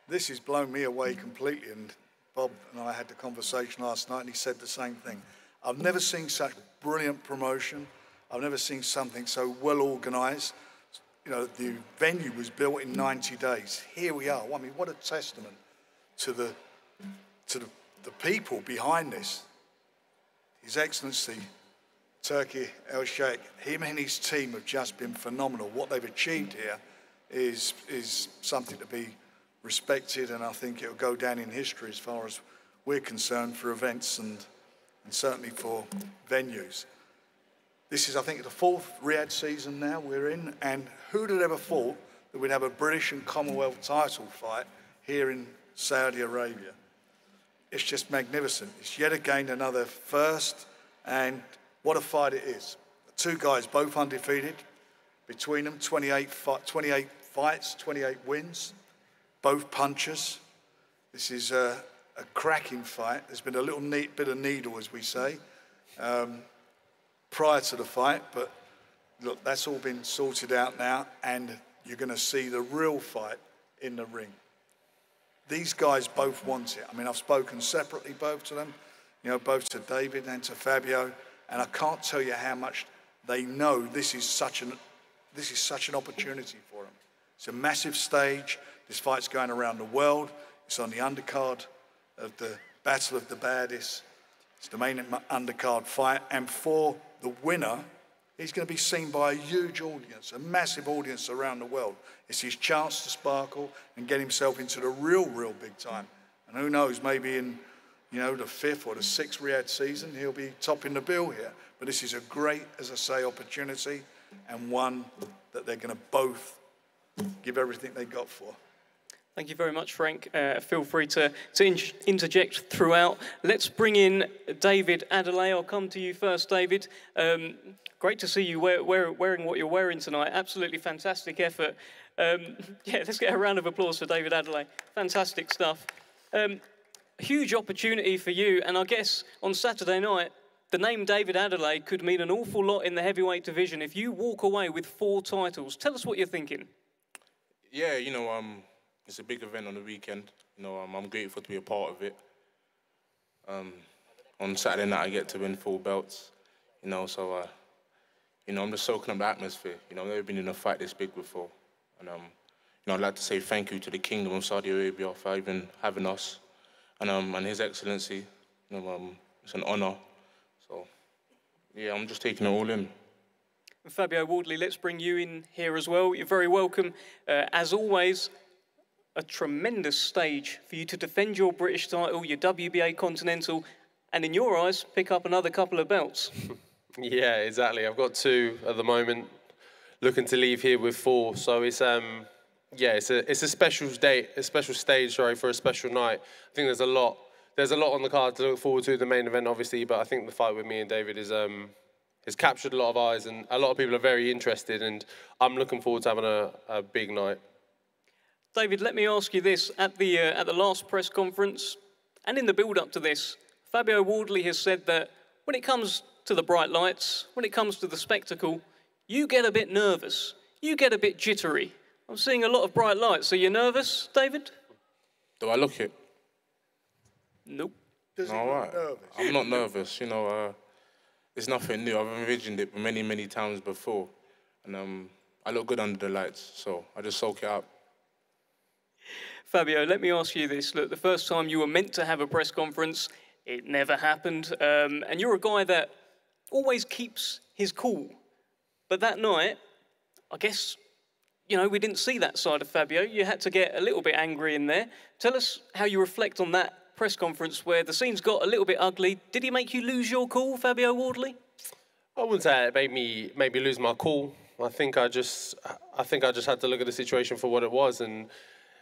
this has blown me away completely. And Bob and I had the conversation last night, and he said the same thing. I've never seen such brilliant promotion. I've never seen something so well organised. You know, the venue was built in ninety days. Here we are. I mean, what a testament to the to the, the people behind this. His Excellency Turki Al-Sheikh, him and his team have just been phenomenal. What they've achieved here is is something to be respected, and I think it'll go down in history as far as we're concerned for events and and certainly for venues. This is, I think, the fourth Riyadh season now we're in, and who'd have ever thought that we'd have a British and Commonwealth title fight here in Saudi Arabia? It's just magnificent. It's yet again another first, and what a fight it is. two guys, both undefeated. Between them, twenty-eight, twenty-eight fights, twenty-eight wins, both punchers. This is a, a cracking fight. There's been a little neat bit of needle, as we say, um, prior to the fight. But look, that's all been sorted out now, and you're going to see the real fight in the ring. These guys both want it. I mean, I've spoken separately both to them, you know, both to David and to Fabio, and I can't tell you how much they know this is such an, this is such an opportunity for them. It's a massive stage. This fight's going around the world. It's on the undercard of the Battle of the Baddest. It's the main undercard fight. And for the winner, he's going to be seen by a huge audience, a massive audience around the world. It's his chance to sparkle and get himself into the real, real big time. And who knows, maybe in, you know, the fifth or the sixth Riyadh season, he'll be topping the bill here. But this is a great, as I say, opportunity, and one that they're going to both give everything they got for. Thank you very much, Frank. Uh, feel free to, to in interject throughout. Let's bring in David Adeleye. I'll come to you first, David. Um, great to see you wear, wear, wearing what you're wearing tonight. Absolutely fantastic effort. Um, yeah, let's get a round of applause for David Adeleye. Fantastic stuff. Um, huge opportunity for you, and I guess on Saturday night, the name David Adeleye could mean an awful lot in the heavyweight division if you walk away with four titles. Tell us what you're thinking. Yeah, you know, um, it's a big event on the weekend. You know, um, I'm grateful to be a part of it. Um, on Saturday night, I get to win four belts. You know, so, uh, you know, I'm just soaking up the atmosphere. You know, I've never been in a fight this big before. And, um, you know, I'd like to say thank you to the Kingdom of Saudi Arabia for even having us. And, um, and His Excellency, you know, um, it's an honor. So, yeah, I'm just taking it all in. And Fabio Wardley, let's bring you in here as well. You're very welcome. Uh, as always, a tremendous stage for you to defend your British title, your W B A Continental, and in your eyes, pick up another couple of belts. Yeah, exactly. I've got two at the moment, looking to leave here with four. So it's, um, yeah, it's a, it's a special day, a special stage, sorry, for a special night. I think there's a lot. There's a lot on the card to look forward to, the main event, obviously, but I think the fight with me and David is um, has captured a lot of eyes, and a lot of people are very interested, and I'm looking forward to having a, a big night. David, let me ask you this. At the, uh, at the last press conference, and in the build-up to this, Fabio Wardley has said that when it comes to the bright lights, when it comes to the spectacle, you get a bit nervous. You get a bit jittery. I'm seeing a lot of bright lights. Are you nervous, David? Do I look it? Nope. Does no, right. Nervous? I'm not nervous. You know, uh, it's nothing new. I've envisioned it many, many times before, and um, I look good under the lights, so I just soak it up. Fabio, let me ask you this. Look, the first time you were meant to have a press conference, it never happened, um, and you're a guy that always keeps his cool. But that night, I guess, you know, we didn't see that side of Fabio. You had to get a little bit angry in there. Tell us how you reflect on that press conference where the scenes got a little bit ugly. Did he make you lose your cool, Fabio Wardley? I wouldn't say it made me made me lose my cool. I think I just I think I just had to look at the situation for what it was, and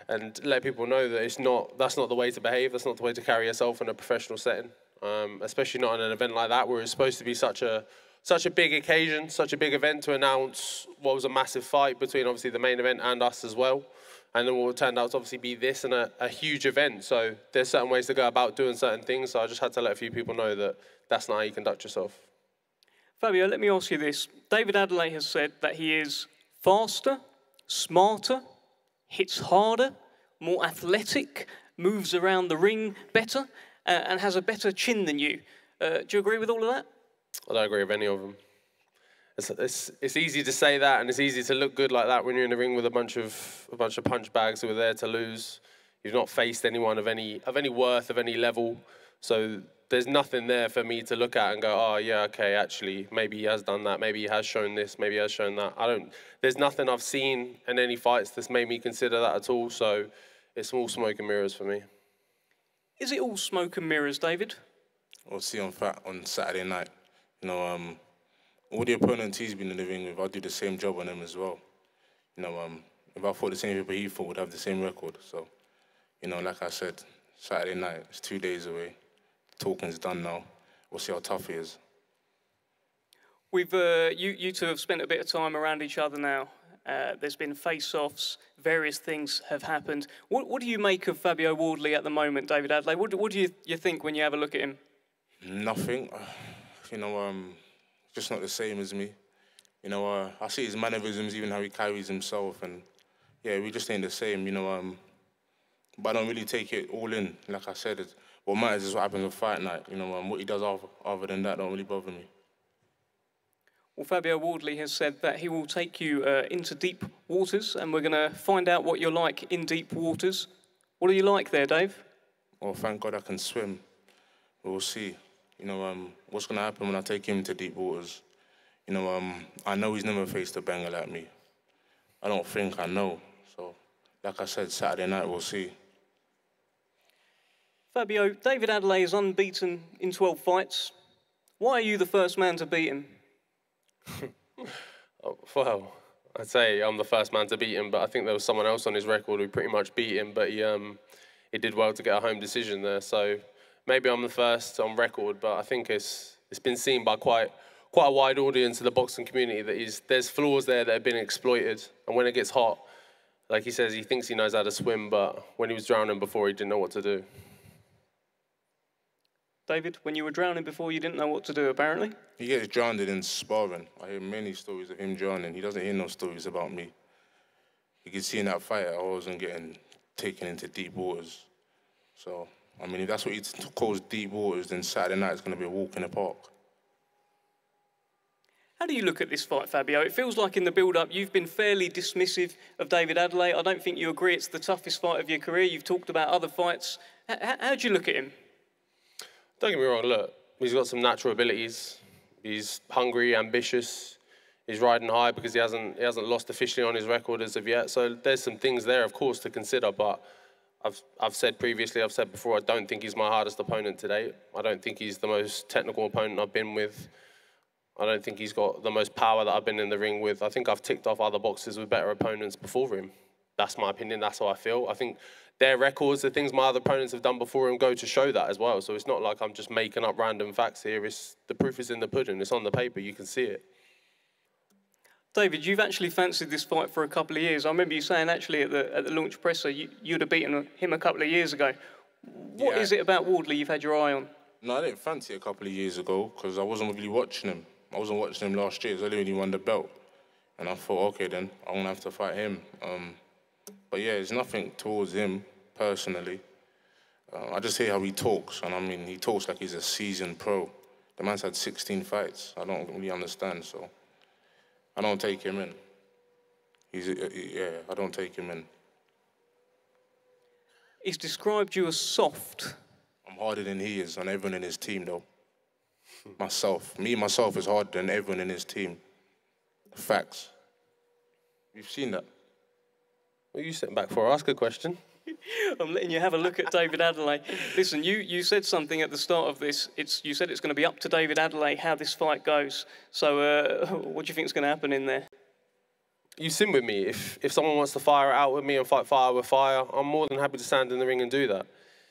and let people know that it's not that's not the way to behave. That's not the way to carry yourself in a professional setting, um, especially not in an event like that where it's supposed to be such a such a big occasion, such a big event to announce what was a massive fight between obviously the main event and us as well. And then what turned out to obviously be this and a, a huge event. So there's certain ways to go about doing certain things. So I just had to let a few people know that that's not how you conduct yourself. Fabio, let me ask you this. David Adeleye has said that he is faster, smarter, hits harder, more athletic, moves around the ring better, uh, and has a better chin than you. Uh, do you agree with all of that? I don't agree with any of them. It's, it's, it's easy to say that, and it's easy to look good like that when you're in the ring with a bunch of a bunch of punch bags who are there to lose. You've not faced anyone of any of any worth, of any level. So there's nothing there for me to look at and go, oh yeah, okay, actually, maybe he has done that, maybe he has shown this, maybe he has shown that. I don't. There's nothing I've seen in any fights that's made me consider that at all. So it's all smoke and mirrors for me. Is it all smoke and mirrors, David? We'll see on on Saturday night. You know. Um, All the opponents he's been in the ring with, I'll do the same job on him as well. You know, um, if I fought the same people he fought, we'd have the same record. So, you know, like I said, Saturday night, it's two days away. The talking's done now. We'll see how tough he is. We've uh, you you two have spent a bit of time around each other now. Uh, there's been face-offs. Various things have happened. What what do you make of Fabio Wardley at the moment, David Adeleye? What what do you you think when you have a look at him? Nothing. You know, um, just not the same as me. You know, uh, I see his mannerisms, even how he carries himself, and yeah, we just ain't the same. You know, um, but I don't really take it all in. Like I said, it's, what matters is what happens on fight night. You know, um, what he does other, other than that don't really bother me. Well, Fabio Wardley has said that he will take you uh, into deep waters, and we're going to find out what you're like in deep waters. What are you like there, Dave? Well, thank God I can swim. We'll see. You know, um, what's going to happen when I take him to deep waters? You know, um, I know he's never faced a banger like me. I don't think I know. So, like I said, Saturday night, we'll see. Fabio, David Adeleye is unbeaten in twelve fights. Why are you the first man to beat him? Oh, well, I'd say I'm the first man to beat him, but I think there was someone else on his record who pretty much beat him, but he, um, he did well to get a home decision there. So maybe I'm the first on record, but I think it's, it's been seen by quite, quite a wide audience of the boxing community that he's, there's flaws there that have been exploited. And when it gets hot, like he says, he thinks he knows how to swim, but when he was drowning before, he didn't know what to do. David, when you were drowning before, you didn't know what to do, apparently? He gets drowned in sparring. I hear many stories of him drowning. He doesn't hear no stories about me. You can see in that fight, I wasn't getting taken into deep waters. So, I mean, if that's what he calls deep waters, then Saturday night is going to be a walk in the park. How do you look at this fight, Fabio? It feels like in the build-up, you've been fairly dismissive of David Adeleye. I don't think you agree it's the toughest fight of your career. You've talked about other fights. H how do you look at him? Don't get me wrong, look, he's got some natural abilities. He's hungry, ambitious. He's riding high because he hasn't, he hasn't lost officially on his record as of yet. So there's some things there, of course, to consider. But I've, I've said previously, I've said before, I don't think he's my hardest opponent today. I don't think he's the most technical opponent I've been with. I don't think he's got the most power that I've been in the ring with. I think I've ticked off other boxers with better opponents before him. That's my opinion, that's how I feel. I think their records, the things my other opponents have done before him, go to show that as well. So it's not like I'm just making up random facts here. It's, the proof is in the pudding. It's on the paper. You can see it. David, you've actually fancied this fight for a couple of years. I remember you saying actually at the, at the launch presser you, you'd have beaten him a couple of years ago. What yeah. is it about Wardley you've had your eye on? No, I didn't fancy it a couple of years ago because I wasn't really watching him. I wasn't watching him last year because I didn't really won the belt. And I thought, OK, then, I'm going to have to fight him. Um, But yeah, it's nothing towards him personally. Uh, I just hear how he talks, and I mean, he talks like he's a seasoned pro. The man's had sixteen fights. I don't really understand, so I don't take him in. He's, uh, yeah, I don't take him in. He's described you as soft. I'm harder than he is, and everyone in his team, though. Myself. Me, myself, is harder than everyone in his team. Facts. We've seen that. What are you sitting back for? Ask a question. I'm letting you have a look at David Adeleye. Listen, you, you said something at the start of this. It's, you said it's going to be up to David Adeleye how this fight goes. So uh, what do you think is going to happen in there? You sin with me. If, if someone wants to fire it out with me and fight fire with fire, I'm more than happy to stand in the ring and do that.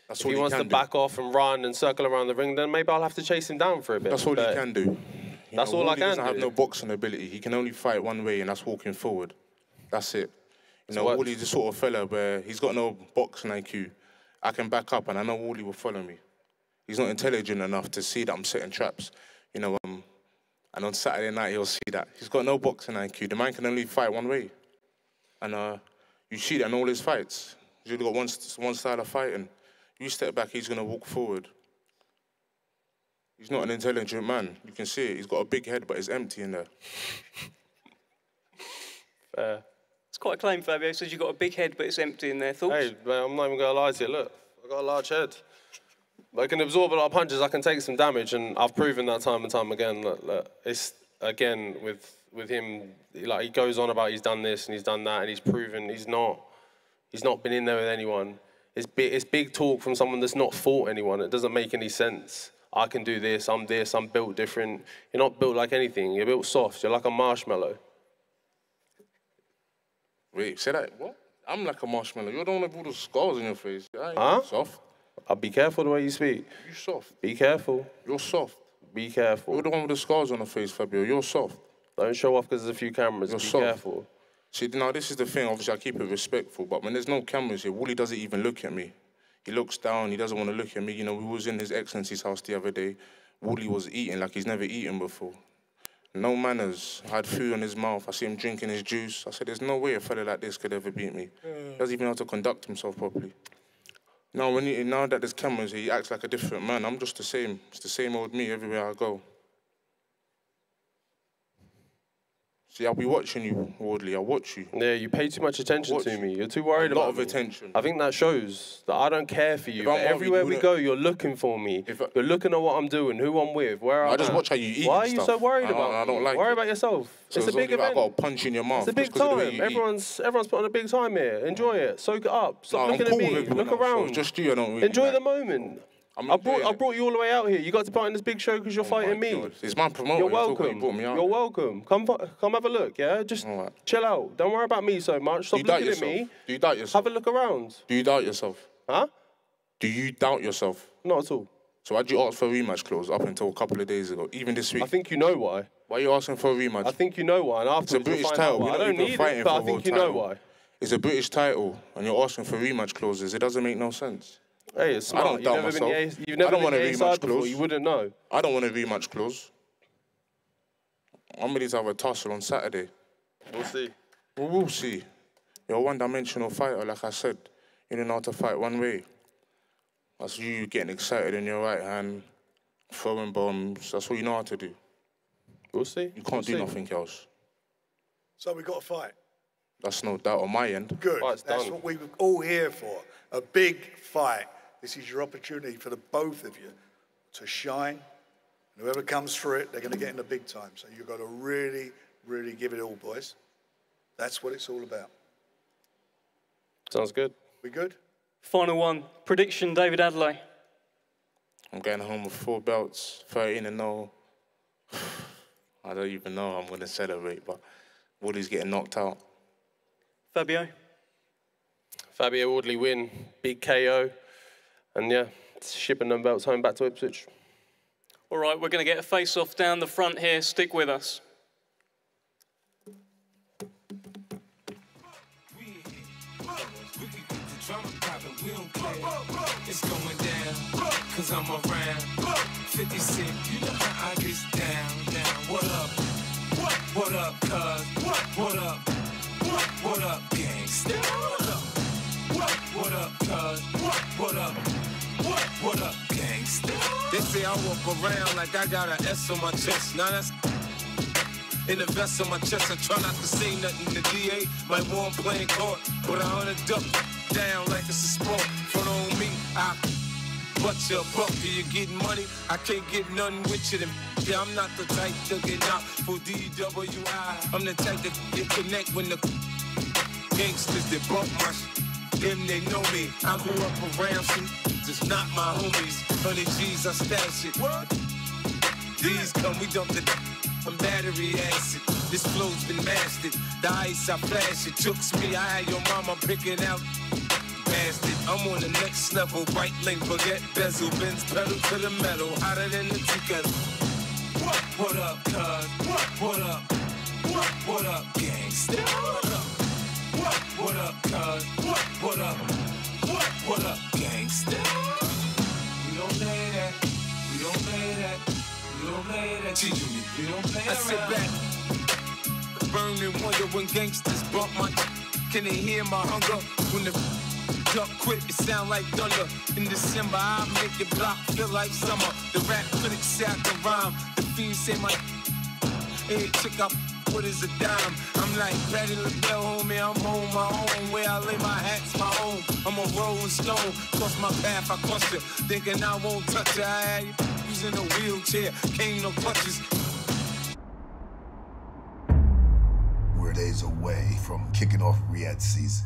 That's if all he wants to do. Back off and run and circle around the ring, then maybe I'll have to chase him down for a bit. That's all he can do. You that's know, all I can do. He doesn't have no boxing ability. He can only fight one way, and that's walking forward. That's it. You know, Wardley's the sort of fella where he's got no boxing I Q. I can back up, and I know Wardley will follow me. He's not intelligent enough to see that I'm setting traps. You know, um, and on Saturday night, he'll see that. He's got no boxing I Q. The man can only fight one way. And uh, you see that in all his fights. He's only got one, one style of fighting. You step back, he's going to walk forward. He's not an intelligent man. You can see it. He's got a big head, but it's empty in there. Fair. It's quite a claim, Fabio. It says you've got a big head, but it's empty in there. Thoughts? Hey, man, I'm not even going to lie to you. Look, I've got a large head. I can absorb a lot of punches. I can take some damage, and I've proven that time and time again. Look, look, it's, again, with, with him, like, he goes on about he's done this and he's done that, and he's proven he's not, he's not been in there with anyone. It's, bi it's big talk from someone that's not fought anyone. It doesn't make any sense. I can do this, I'm this, I'm built different. You're not built like anything. You're built soft. You're like a marshmallow. Wait, say that, what? I'm like a marshmallow. You're the one with all the scars in your face. I ain't huh? soft. I'll be careful the way you speak. You soft. Be careful. You're soft. Be careful. You're the one with the scars on the face, Fabio. You're soft. Don't show off because there's a few cameras. You're Be soft. careful. See, now this is the thing. Obviously, I keep it respectful, but when there's no cameras here, Wally doesn't even look at me. He looks down. He doesn't want to look at me. You know, we was in His Excellency's house the other day. Wally was eating like he's never eaten before. No manners. I had food in his mouth. I see him drinking his juice. I said, there's no way a fella like this could ever beat me. He doesn't even know how to conduct himself properly. Now, when he, now that there's cameras, he acts like a different man. I'm just the same. It's the same old me everywhere I go. See, I'll be watching you, Wardley. I'll watch you. Yeah, you pay too much attention to me. You're too worried about me. A lot of attention. I think that shows that I don't care for you. Everywhere we go, you're looking for me. You're looking at what I'm doing, who I'm with, where I'm at. I just watch how you eat and stuff. Why are you so worried about me? I don't like it. Worry about yourself. It's a big event. I've got a punch in your mouth. It's a big time. Everyone's everyone's putting a big time here. Enjoy it. Soak it up. Stop looking at me. Look around. Just you. I don't really. Enjoy the moment. I brought, I brought you all the way out here. You got to part in this big show because you're oh fighting me. God. It's my promoter. You're welcome. You me you're welcome. Come, come have a look, yeah? Just right. chill out. Don't worry about me so much. Stop looking yourself? at me. Do you doubt yourself? Have a look around. Do you doubt yourself? Huh? Do you doubt yourself? Not at all. So why'd you ask for a rematch clause up until a couple of days ago, even this week? I think you know why. Why are you asking for a rematch? I think you know why. And after it's a British title. I don't need it, but I think you know why. It's a British title, and you're asking for rematch clauses. It doesn't make no sense. Hey, it's smart. I don't doubt you've never myself. Been the a, you've never I don't want a rematch clause. You wouldn't know. I don't want a rematch clause. I'm ready to have a tussle on Saturday. We'll see. We will see. You're a one-dimensional fighter, like I said. You don't know how to fight one way. That's you getting excited in your right hand, throwing bombs. That's all you know how to do. We'll see. You can't we'll do see. nothing else. So we got to fight. That's no doubt on my end. Good. Fight's That's done. what we were all here for. A big fight. This is your opportunity for the both of you to shine. And whoever comes through it, they're going to get in the big time. So you've got to really, really give it all, boys. That's what it's all about. Sounds good. We good? Final one. Prediction, David Adeleye. I'm going home with four belts, thirteen and oh. I don't even know I'm going to celebrate, but Woody's getting knocked out. Fabio? Fabio Wardley win. Big K O. And yeah, shipping them belts home back to Ipswich. All right, we're going to get a face-off down the front here. Stick with us. It's going down, because I'm around. fifty-six, you know how I get down, down. What up? What up, cuz? What up? What up, gangsta? What up? What up, cuz? What up? What, what up, gangsta? They say I walk around like I got an S on my chest. Now that's in the vest on my chest. I try not to say nothing to D A. Like one playing court, but I hunt a duck down like it's a sport. Front on me, I butcher a buck. Do you get money? I can't get nothing with you. Then. Yeah, I'm not the type to get out for D W I. I'm the type that get connect when the gangsters that bump my shit. Them, they know me. I grew up around some, just not my homies. Honey G's, I stash it. What? These come, we dump the from battery acid. This flow's been mastered. The ice, I flash it. Chooks me, I had your mama picking out. Bastard, I'm on the next level. Right link, forget bezel. Bends pedal to the metal. Hotter than the tickers. What? What up, cuz? What? What up? What? What up, gangsta? What up? What, what up, cuz? What, what up? What, what up, gangsta? We don't play that. We don't play that. We don't play that. G we don't play that. I sit back, burn and wonder when gangsters bump my. Can they hear my hunger? When the duck quit, it sound like thunder. In December, I make your block feel like summer. The rap critics say I can rhyme. The fiends say my. Hey, check out. What is a dime? I'm like Patty LaBelle, homie, I'm home, my own. Where I lay my hat's my own. I'm a rolling stone. Cross my path, I cluster. Thinking I won't touch her. I was in a wheelchair. Came no clutches. We're days away from kicking off Riyadh season.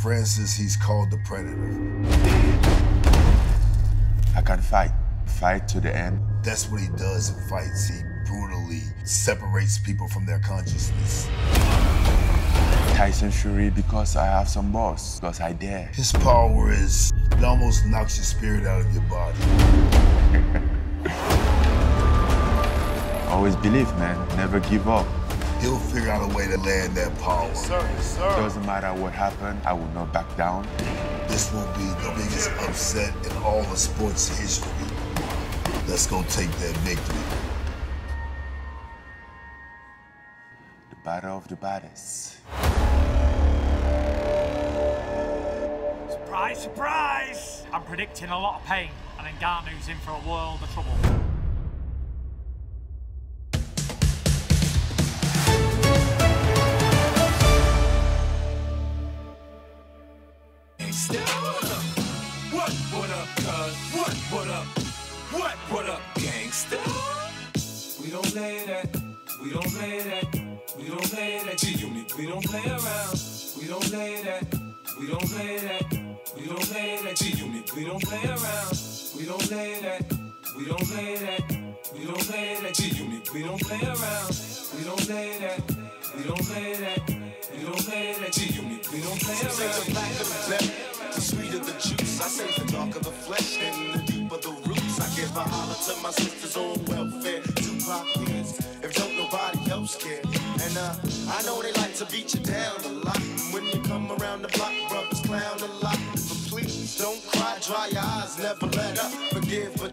Francis, he's called the Predator. I can fight. Fight to the end. That's what he does in fights. He brutally separates people from their consciousness. Tyson Fury, because I have some balls, because I dare. His power is, it almost knocks your spirit out of your body. Always believe, man. Never give up. He'll figure out a way to land that power. Yes, sir. Yes, sir. Doesn't matter what happened, I will not back down. This will be the biggest upset in all of sports history. Let's go take that victory. The battle of the baddest. Surprise, surprise! I'm predicting a lot of pain, and then Ngannou's in for a world of trouble. We don't play around, we don't play that, we don't play that, we don't play that G-Unit, we don't play around, we don't play that, we don't play that, we don't play that G-Unit, we don't play around, we don't play that, we don't play that, we don't play that G-Unit, we don't play around. Say the black of the black, the sweet of the juice, I say the dark of the flesh and the deep of the roots, I give a holler to my sister's own welfare, two pop kids, if don't nobody else care. And uh, I know they like to beat you down a lot. When you come around the block, brothers clown a lot. But please don't cry, dry your eyes, never let up. Forgive, but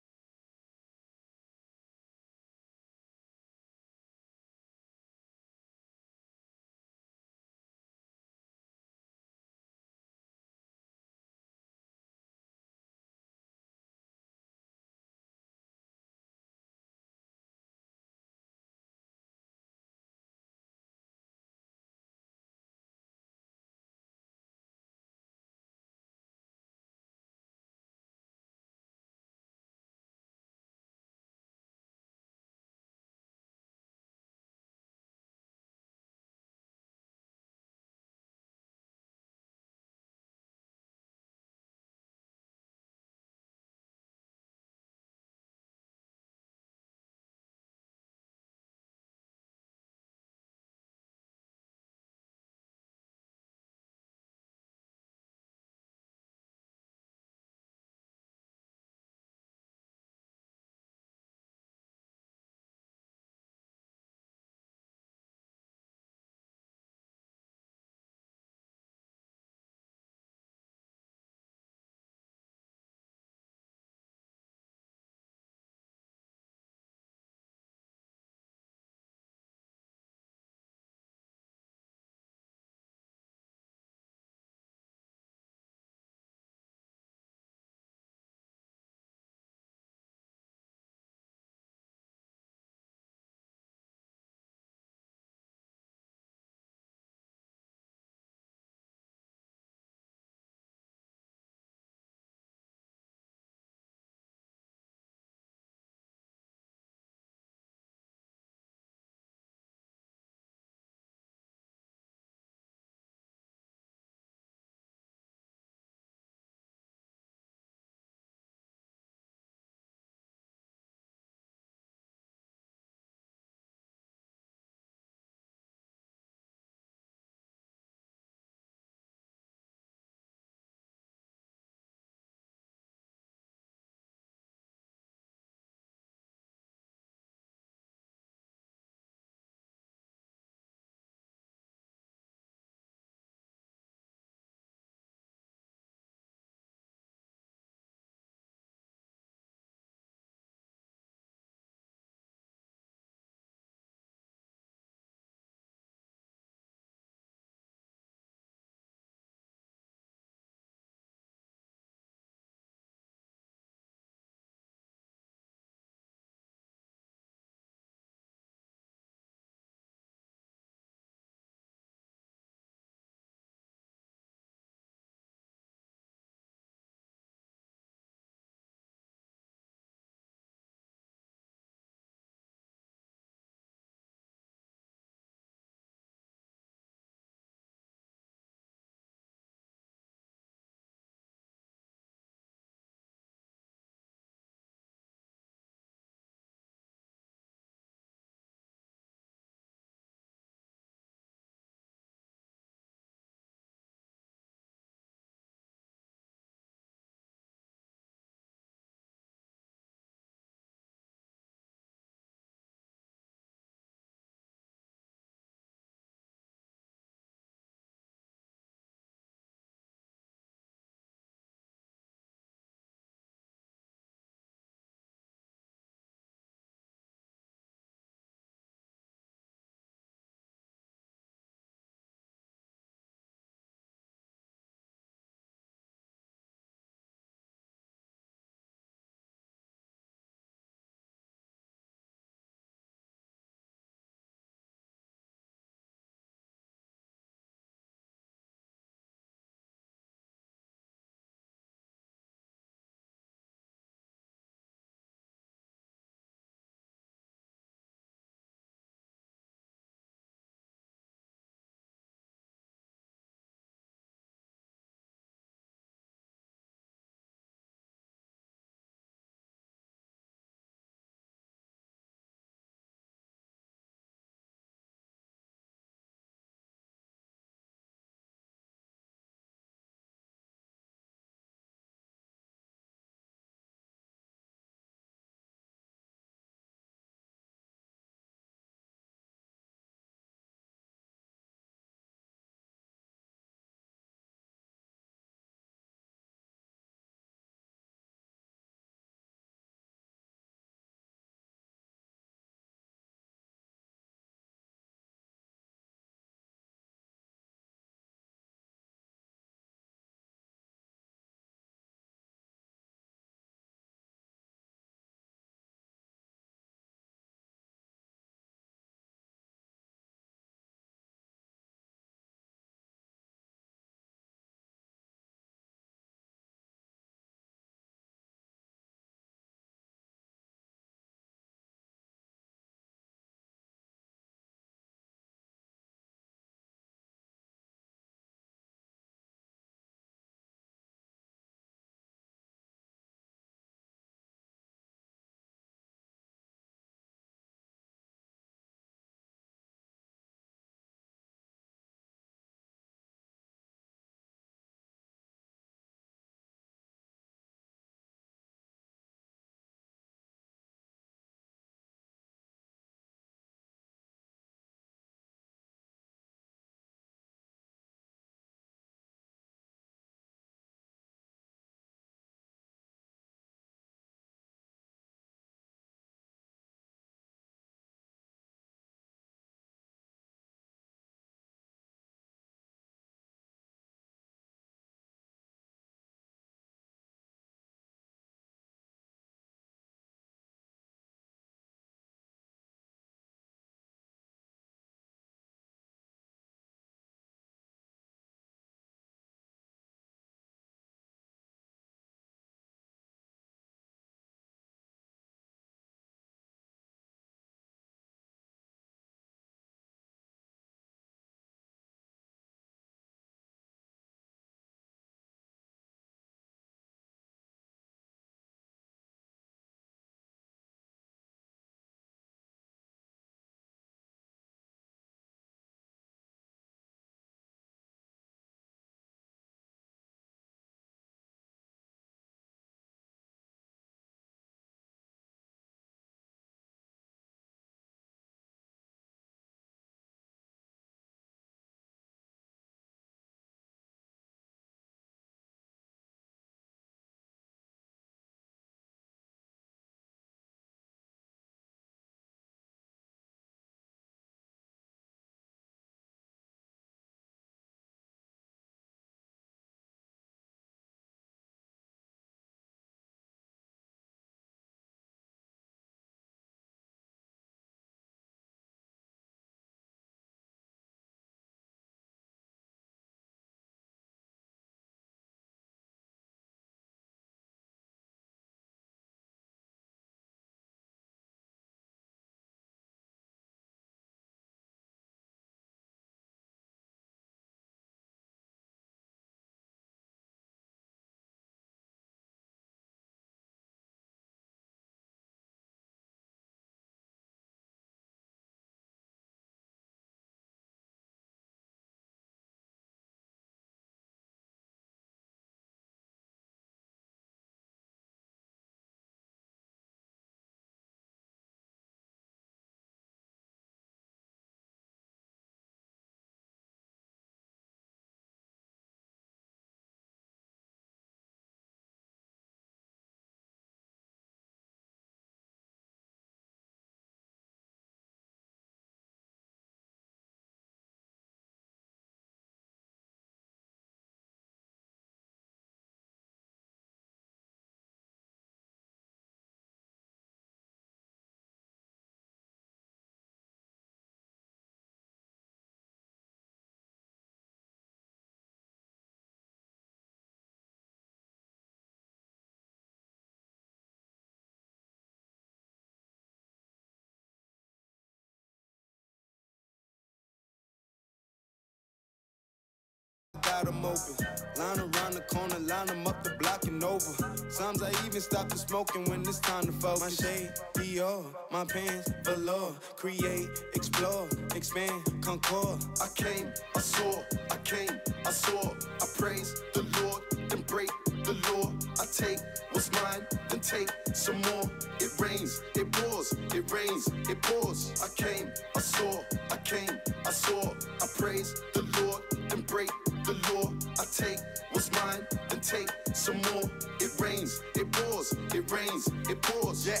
got them open. Line around the corner, line them up the block and over. Sometimes I even stop the smoking when it's time to focus. My shade, Dior, my pants, velour. Create, explore, expand, concord. I came, I saw, I came, I saw. I praise the Lord, then break the law. I take what's mine, then take some more. It rains, it pours, it rains, it pours. I came, I saw, I came, I saw. I praise the Lord, then break the law. I take what's mine, then take some more. It rains, it pours, it rains, it pours. Yeah,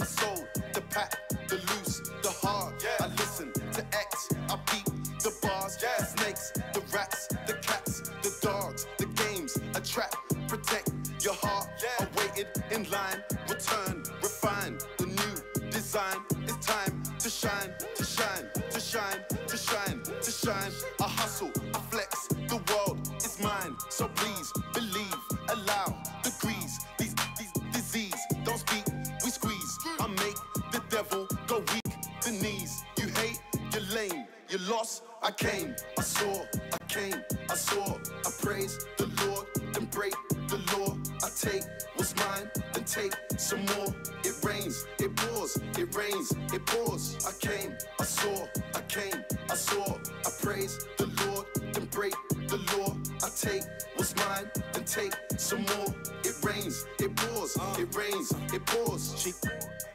I sold the pack, the loose, the hard. Yeah. I listen to X, I beat the bars. Yeah. The snakes, the rats, the cats, the dogs, the games, a trap. Protect your heart. Yeah. I waited in line, return, refine the new design. It's time to shine, to shine, to shine, to shine, to shine. I hustle, I flex, the world is mine. So please believe, allow degrees. These, these disease don't speak, we squeeze. I make the devil go weak, the knees. You hate, you're lame, you're lost. I came, I saw, I came, I saw. I praise the Lord, then break the law. I take what's mine, then take some more. It rains, it pours, it rains, it pours. I came, I saw, I came, I saw. I praise the Lord, then break the law. I take what's mine, then take some more. It rains, it pours, it rains, it pours. She,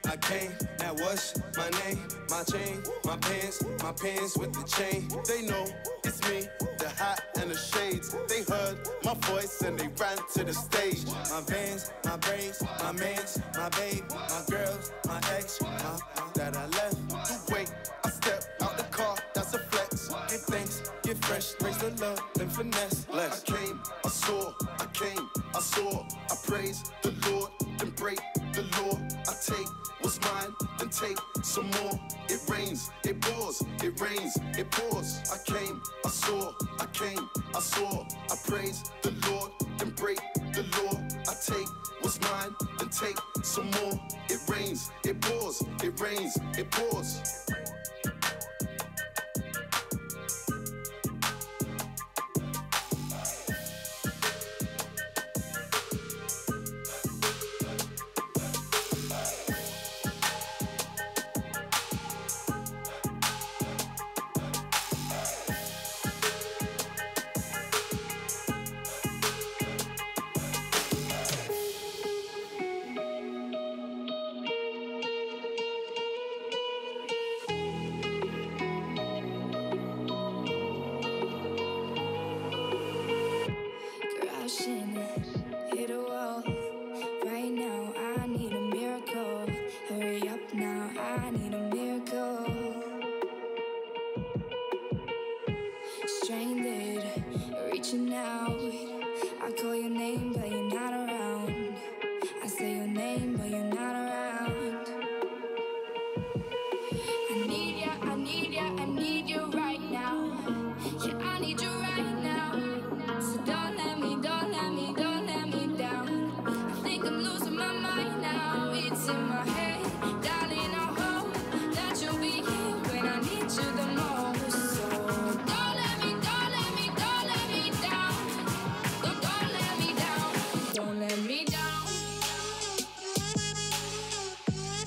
I came, that was my name, my chain, my pants, my pants with the chain. They know it's me, the hat and the shades. They heard my voice and they ran to the stage. My veins, my brains, my mans, my babe, my girls, my ex, my, that I left. You wait, I step out the car, that's a flex. Give thanks, get fresh, raise the love, then finesse. Less. I came, I saw, I came, I saw. I praise the Lord, then break the law. I take what's mine, then take some more. It rains, it pours, it rains, it pours. I came, I saw, I came, I saw. I praise the Lord, then break the law. I take what's mine, then take some more. It rains, it pours, it rains, it pours.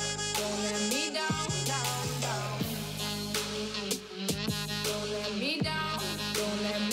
Don't let me down, don't let me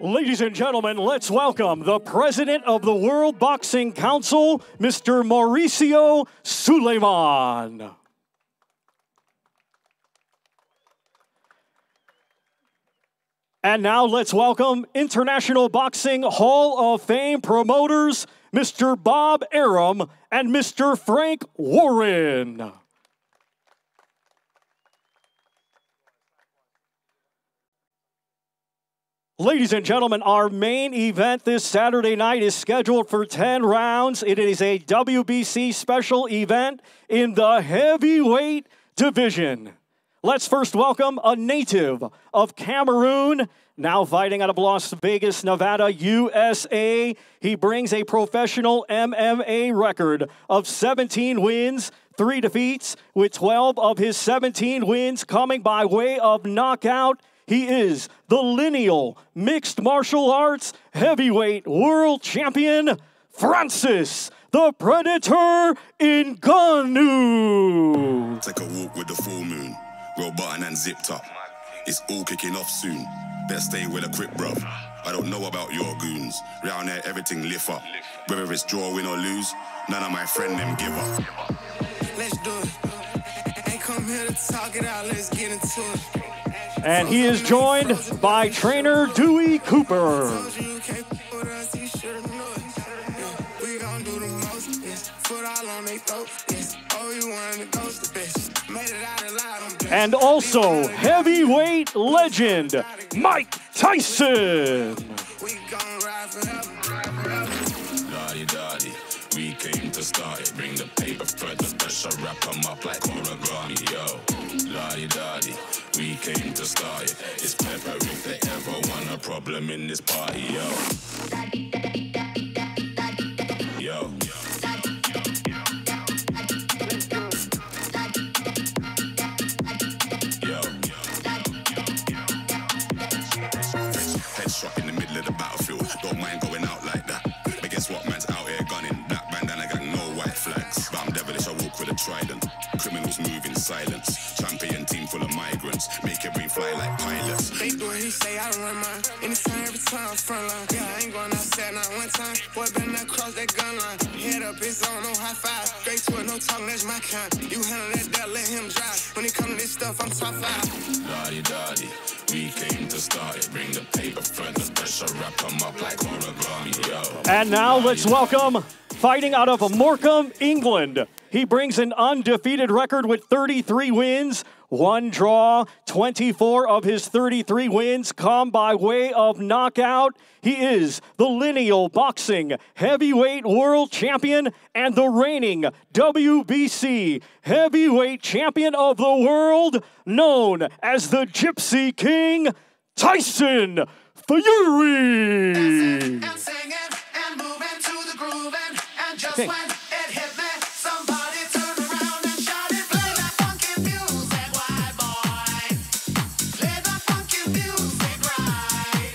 Ladies and gentlemen, let's welcome the president of the World Boxing Council, Mister Mauricio Suleiman. And now let's welcome International Boxing Hall of Fame promoters, Mister Bob Arum and Mister Frank Warren. Ladies and gentlemen, our main event this Saturday night is scheduled for ten rounds. It is a W B C special event in the heavyweight division. Let's first welcome a native of Cameroon, now fighting out of Las Vegas, Nevada, U S A. He brings a professional M M A record of seventeen wins, three defeats, with twelve of his seventeen wins coming by way of knockout. He is the lineal mixed martial arts heavyweight world champion, Francis the Predator Ngannou. Take a walk with the full moon, roll button and zipped up. It's all kicking off soon. Best stay with a quick bruv. I don't know about your goons. Round there, everything lift up. Whether it's draw, win or lose, none of my friend them give up. Let's do it. Ain't come here to talk it out. Let's get into it. And he is joined by trainer Dewey Cooper. And also heavyweight legend Mike Tyson. We came to start it, bring the paper for the pressure, wrap them up like origami, yo. Lottie dottie, we came to start it. It's pepper if they ever want a problem in this party, yo. Yo. Yo. Headshot in the middle of the battlefield, don't mind going out like that. But guess what, man's out here gunning. Flags, but I'm devilish, I walk with a trident. Criminals move in silence. Champion team full of migrants. Make it rain fly like pilots. They do it, he say I run mine. Anytime, every time, front line. Yeah, I ain't going outside, not one time. Boy, been across that gun line. Head up, it's on, no high five. Great to it, no talk, that's my kind. You handle that, that, let him drive. When it comes to this stuff, I'm top five. Lottie dottie, we came to start it. Bring the paper, front the pressure, wrap them up like origami, yo. And now, let's welcome... Fighting out of Morecambe, England, he brings an undefeated record with thirty-three wins, one draw, twenty-four of his thirty-three wins come by way of knockout. He is the lineal boxing heavyweight world champion and the reigning W B C heavyweight champion of the world, known as the Gypsy King, Tyson Fury. Dancing and singing and moving to the groove. Just when it hit me, somebody turned around and shouted, play that funky music, white boy. Play that funky music, right.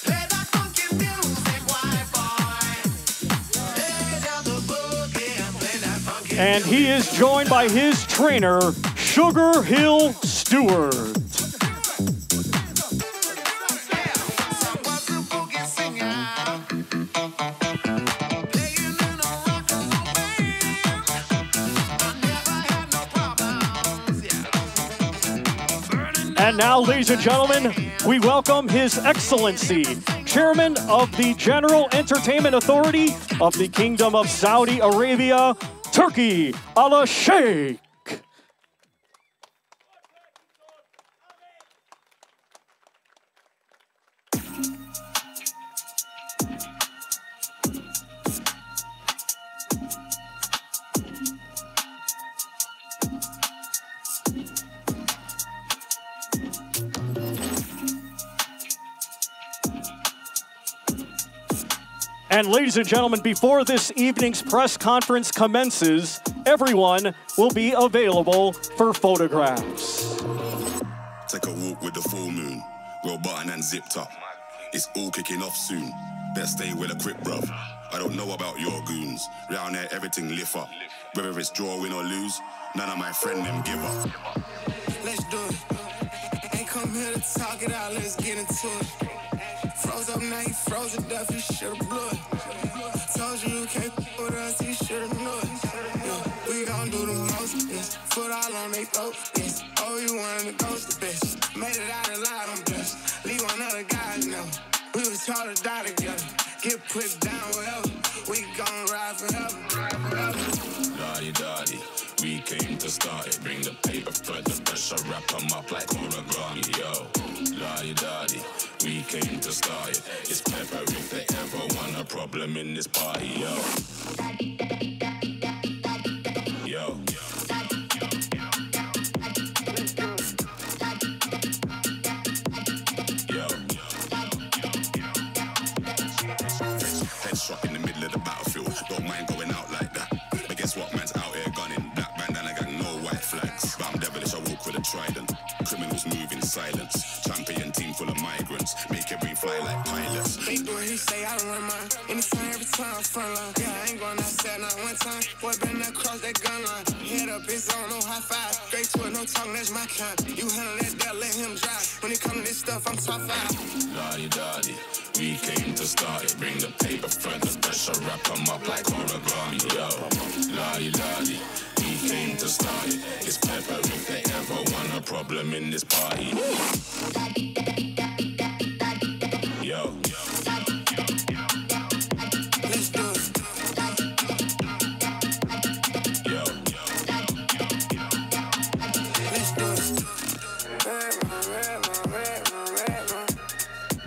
Play that funky music, white boy. Lay down the boogie and play that funky. And he is joined by his trainer, Sugar Hill Stewart. And now, ladies and gentlemen, we welcome His Excellency, Chairman of the General Entertainment Authority of the Kingdom of Saudi Arabia, Turki Al-Sheikh. And ladies and gentlemen, before this evening's press conference commences, everyone will be available for photographs. Take a walk with the full moon, roll button and zipped up. It's all kicking off soon. Best stay with a quick bruv. I don't know about your goons. Round there, everything lift up. Whether it's draw, win or lose, none of my friend them give up. Let's do it. Ain't come here to talk it out, let's get into it. Froze up now, you froze it up, you should've blew it. Told you you can't f*** with us, you should've knew it. Yeah, we gon' do the most, yes. Foot all on they throat, yes. Oh, you wanted to ghost the bitch. Made it out alive, I'm blessed. Leave one other guy, no. We was taught to die together. Get put down, whatever. We gon' ride forever, ride forever. Daddy, daddy. We came to start it, bring the paper, put the pressure, wrap them up like origami, yo. Lottie daddy, we came to start it. It's pepper if they ever want a problem in this party, yo. Daddy, daddy, daddy, daddy, daddy, daddy. Yo. Trident. Criminals move in silence. Champion team full of migrants. Make it rain fly like pilots. They do it, he say I don't run mine. In the front every time, front line. Yeah, I ain't going outside not one time. Boy, been across that gun line. Head up, it's on, no high five. Straight to it, no talk, that's my kind. You handle that, that, let him drive. When it comes to this stuff, I'm top five. Daddy, daddy, we came to start it. Bring the paper, front the pressure, wrap them up like origami, yo. Daddy, daddy. We came to start it. It's pepper if they ever want a problem in this party. Daddy, daddy, daddy, daddy, daddy, daddy. Yo. Let's do it. Yo. Let's do it.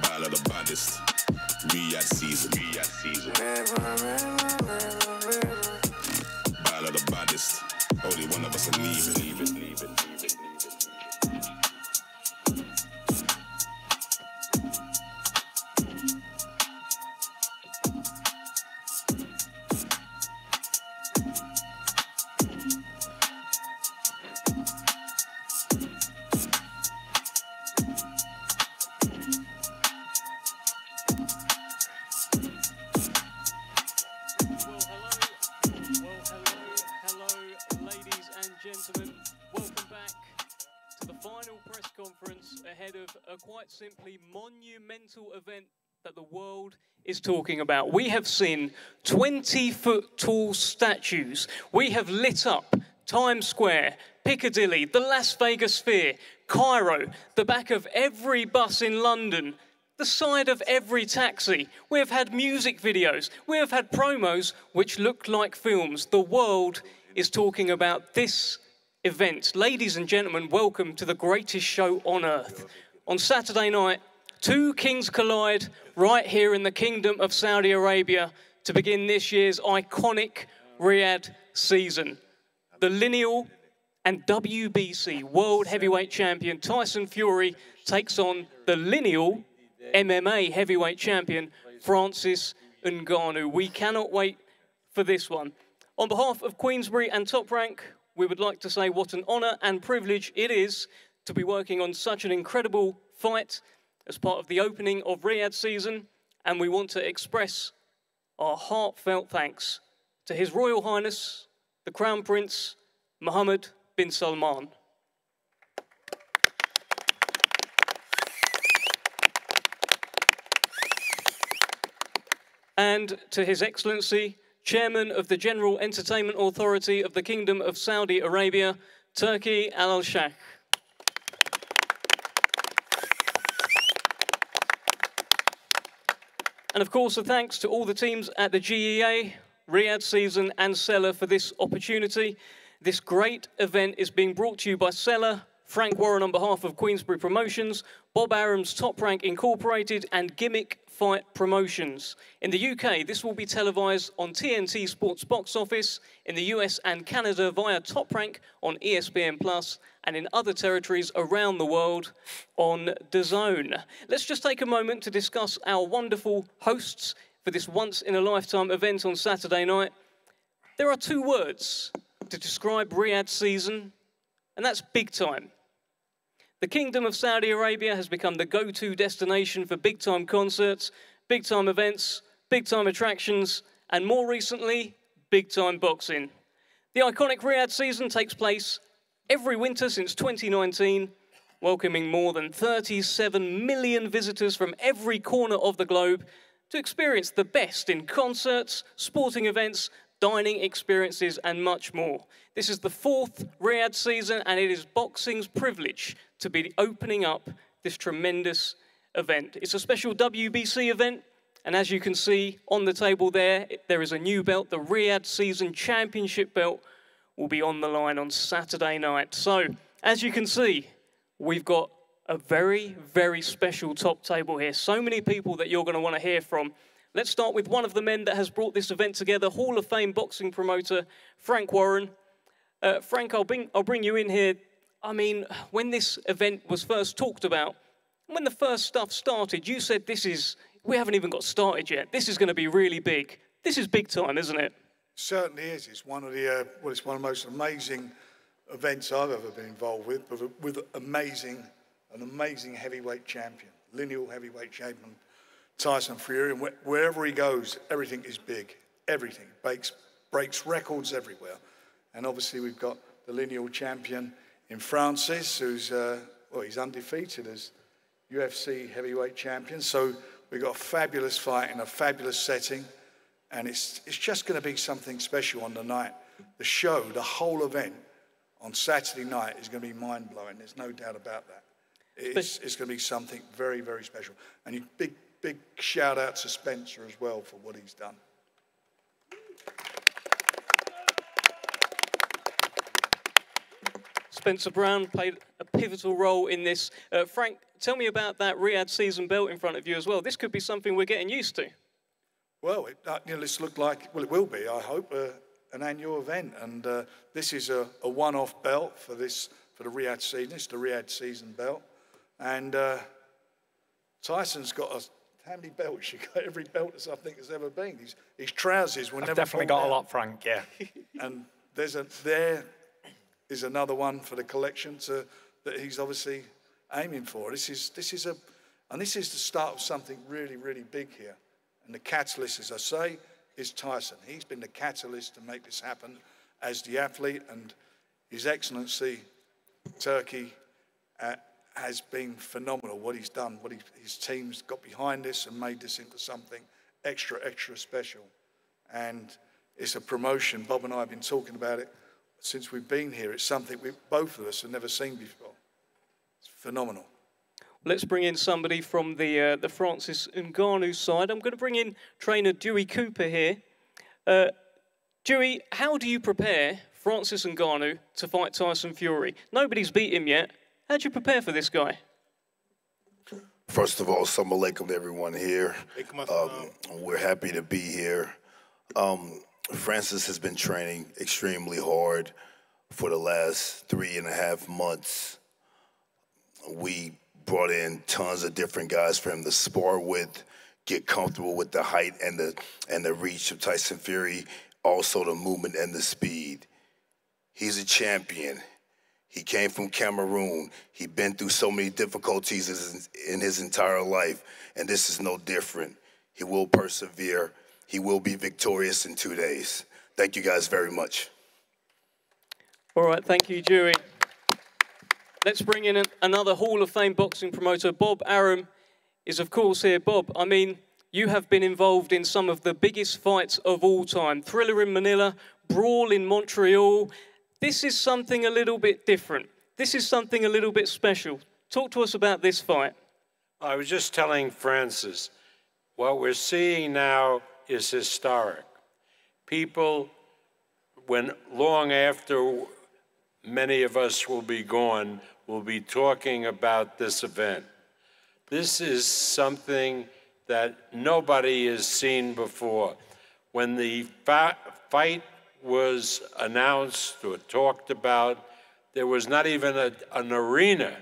Battle of the baddest. Riyadh Season. Riyadh Season. Battle of the baddest. Only one of us will leave it, leave it, leave it, leave it, leave it. Quite simply monumental event that the world is talking about. We have seen twenty foot tall statues. We have lit up Times Square, Piccadilly, the Las Vegas Sphere, Cairo, the back of every bus in London, the side of every taxi. We have had music videos. We have had promos which look like films. The world is talking about this event. Ladies and gentlemen, welcome to the greatest show on earth. On Saturday night, two kings collide right here in the Kingdom of Saudi Arabia to begin this year's iconic Riyadh Season. The lineal and W B C World Heavyweight Champion Tyson Fury takes on the lineal M M A Heavyweight Champion Francis Ngannou. We cannot wait for this one. On behalf of Queensberry and Top Rank, we would like to say what an honor and privilege it is to be working on such an incredible fight as part of the opening of Riyadh Season, and we want to express our heartfelt thanks to His Royal Highness, the Crown Prince, Mohammed bin Salman. And to His Excellency, Chairman of the General Entertainment Authority of the Kingdom of Saudi Arabia, Turki Al-Sheikh. And of course, a thanks to all the teams at the G E A, Riyadh Season and Sela for this opportunity. This great event is being brought to you by Sela, Frank Warren on behalf of Queensberry Promotions, Bob Arum's Top Rank Incorporated and Gimmick Fight Promotions. In the U K, this will be televised on T N T Sports Box Office, in the U S and Canada via Top Rank on E S P N Plus, and in other territories around the world on D A Z N. Let's just take a moment to discuss our wonderful hosts for this once-in-a-lifetime event on Saturday night. There are two words to describe Riyadh Season, and that's big time. The Kingdom of Saudi Arabia has become the go-to destination for big-time concerts, big-time events, big-time attractions, and more recently, big-time boxing. The iconic Riyadh Season takes place every winter since twenty nineteen, welcoming more than thirty-seven million visitors from every corner of the globe to experience the best in concerts, sporting events, dining experiences, and much more. This is the fourth Riyadh season, and it is boxing's privilege to be opening up this tremendous event. It's a special W B C event, and as you can see on the table there, there is a new belt. The Riyadh Season Championship belt will be on the line on Saturday night. So, as you can see, we've got a very, very special top table here. So many people that you're going to want to hear from. Let's start with one of the men that has brought this event together, Hall of Fame boxing promoter Frank Warren. Uh, Frank, I'll bring, I'll bring you in here. I mean, when this event was first talked about, when the first stuff started, you said this is, we haven't even got started yet. This is going to be really big. This is big time, isn't it? Certainly is. It's one of the, uh, well, it's one of the most amazing events I've ever been involved with, but with amazing, an amazing heavyweight champion, lineal heavyweight champion, Tyson Fury. And wh wherever he goes, everything is big. Everything. Breaks, breaks records everywhere. And obviously we've got the lineal champion in Francis, who's, uh, well, he's undefeated as U F C heavyweight champion. So we've got a fabulous fight in a fabulous setting. And it's, it's just going to be something special on the night. The show, the whole event on Saturday night is going to be mind-blowing. There's no doubt about that. It's, it's going to be something very, very special. And you, big, big shout-out to Spencer as well for what he's done. Spencer Brown played a pivotal role in this. Uh, Frank, tell me about that Riyadh Season belt in front of you as well. This could be something we're getting used to. Well, it, uh, you know, this looked like, well, it will be, I hope, uh, an annual event. And uh, this is a, a one-off belt for this, for the Riyadh Season. It's the Riyadh Season belt. And uh, Tyson's got a, how many belts? You got every belt as I think has ever been. These, these trousers were I've never definitely got down. A lot, Frank. Yeah. And there's a there. is another one for the collection to, that he's obviously aiming for. This is, this is a, and this is the start of something really, really big here. And the catalyst, as I say, is Tyson. He's been the catalyst to make this happen as the athlete, and His Excellency Turki uh, has been phenomenal, what he's done, what he, his team's got behind this and made this into something extra, extra special. And it's a promotion. Bob and I have been talking about it since we've been here. It's something we, both of us have never seen before. It's phenomenal. Let's bring in somebody from the, uh, the Francis Ngannou side. I'm going to bring in trainer Dewey Cooper here. Uh, Dewey, how do you prepare Francis Ngannou to fight Tyson Fury? Nobody's beat him yet. How do you prepare for this guy? First of all, assalamu alaikum to everyone here. Um, we're happy to be here. Um, Francis has been training extremely hard for the last three and a half months. We brought in tons of different guys for him to spar with, get comfortable with the height and the, and the reach of Tyson Fury, also the movement and the speed. He's a champion. He came from Cameroon. He's been through so many difficulties in his entire life, and this is no different. He will persevere. He will be victorious in two days. Thank you guys very much. All right, thank you, Dewey. Let's bring in an, another Hall of Fame boxing promoter. Bob Arum is, of course, here. Bob, I mean, you have been involved in some of the biggest fights of all time. Thriller in Manila, Brawl in Montreal. This is something a little bit different. This is something a little bit special. Talk to us about this fight. I was just telling Francis, what we're seeing now is historic. People, when long after many of us will be gone, will be talking about this event. This is something that nobody has seen before. When the fight was announced or talked about, there was not even a, an arena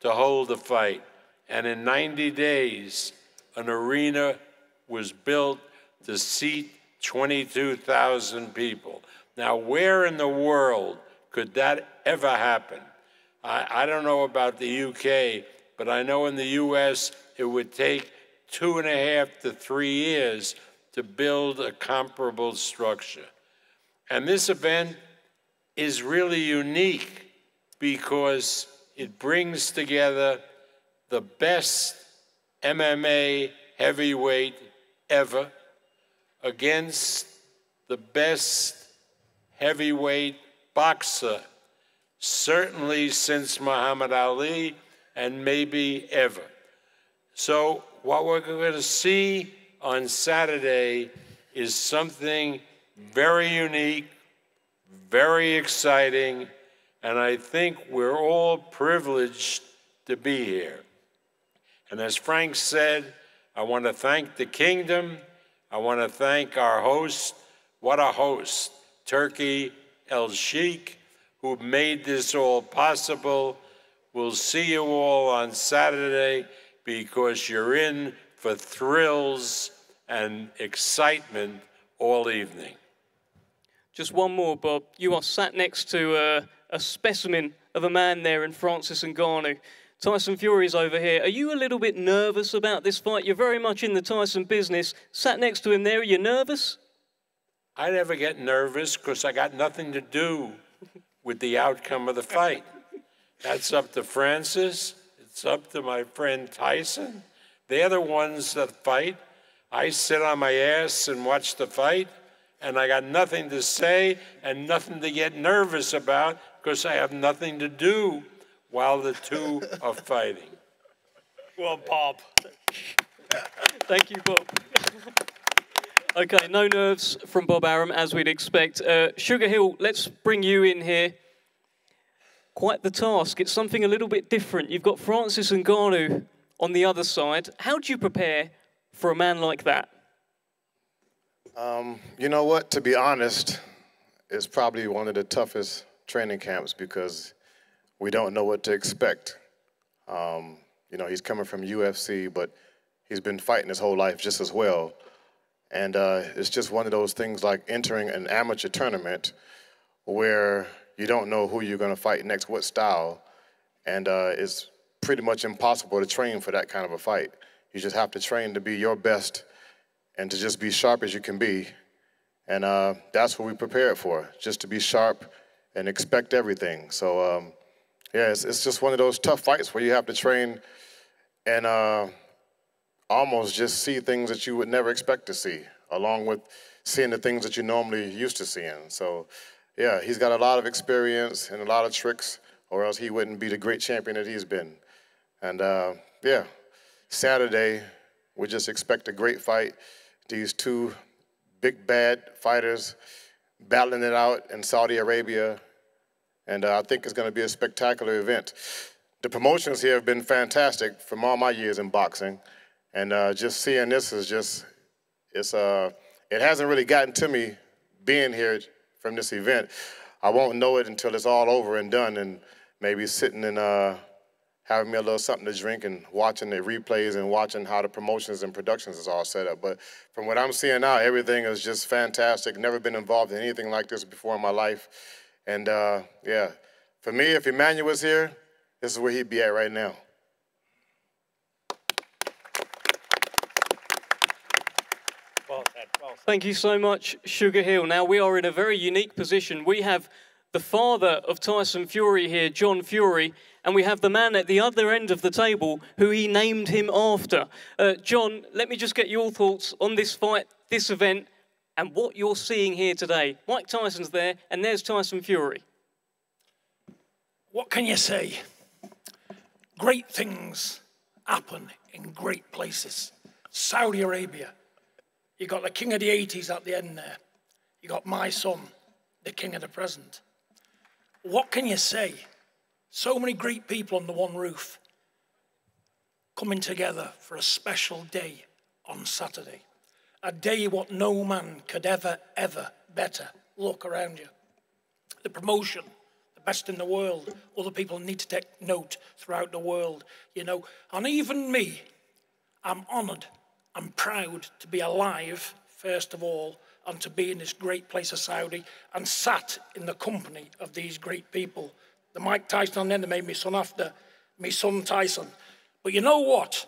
to hold the fight. And in ninety days, an arena was built to seat twenty-two thousand people. Now, where in the world could that ever happen? I, I don't know about the U K, but I know in the U S, it would take two and a half to three years to build a comparable structure. And this event is really unique because It brings together the best M M A heavyweight ever against the best heavyweight boxer, certainly since Muhammad Ali and maybe ever. So what we're going to see on Saturday is something very unique, very exciting, and I think we're all privileged to be here. And as Frank said, I want to thank the Kingdom. I want to thank our host. What a host, Turki Al-Sheikh, who made this all possible. We'll see you all on Saturday because you're in for thrills and excitement all evening. Just one more, Bob. You are sat next to uh, a specimen of a man there in Francis Ngannou. Tyson Fury's over here. Are you a little bit nervous about this fight? You're very much in the Tyson business. Sat next to him there, are you nervous? I never get nervous because I got nothing to do with the outcome of the fight. That's up to Francis. It's up to my friend Tyson. They're the ones that fight. I sit on my ass and watch the fight, and I got nothing to say and nothing to get nervous about because I have nothing to do while the two are fighting. Well, Bob. Thank you, Bob. Okay, no nerves from Bob Arum, as we'd expect. Uh, Sugar Hill, let's bring you in here. Quite the task. It's something a little bit different. You've got Francis Ngannou on the other side. How do you prepare for a man like that? Um, you know what? To be honest, it's probably one of the toughest training camps because we don't know what to expect. Um, you know, he's coming from U F C, but he's been fighting his whole life just as well. And uh, it's just one of those things like entering an amateur tournament where you don't know who you're going to fight next, what style. And uh, it's pretty much impossible to train for that kind of a fight. You just have to train to be your best and to just be sharp as you can be. And uh, that's what we prepared for, just to be sharp and expect everything. So, um, yeah, it's, it's just one of those tough fights where you have to train and uh, almost just see things that you would never expect to see, along with seeing the things that you normally used to seeing. So, yeah, he's got a lot of experience and a lot of tricks, or else he wouldn't be the great champion that he's been. And, uh, yeah, Saturday, we just expect a great fight. These two big, bad fighters battling it out in Saudi Arabia. And uh, I think it's going to be a spectacular event. The promotions here have been fantastic from all my years in boxing. And uh, just seeing this is just, it's, uh, it hasn't really gotten to me being here from this event. I won't know it until it's all over and done, and maybe sitting and uh, having me a little something to drink and watching the replays and watching how the promotions and productions is all set up. But from what I'm seeing now, everything is just fantastic. Never been involved in anything like this before in my life. And, uh, yeah, for me, if Emmanuel was here, this is where he'd be at right now. Well said, well said. Thank you so much, Sugar Hill. Now, we are in a very unique position. We have the father of Tyson Fury here, John Fury, and we have the man at the other end of the table who he named him after. Uh, John, let me just get your thoughts on this fight, this event, and what you're seeing here today. Mike Tyson's there, and there's Tyson Fury. What can you say? Great things happen in great places. Saudi Arabia. You got the king of the eighties at the end there. You got my son, the king of the present. What can you say? So many great people under one roof coming together for a special day on Saturday. A day what no man could ever, ever better. Look around you. The promotion, the best in the world. Other people need to take note throughout the world, you know. And even me, I'm honoured. I'm proud to be alive, first of all, and to be in this great place of Saudi and sat in the company of these great people. The Mike Tyson on the end made me son after, me son Tyson. But you know what?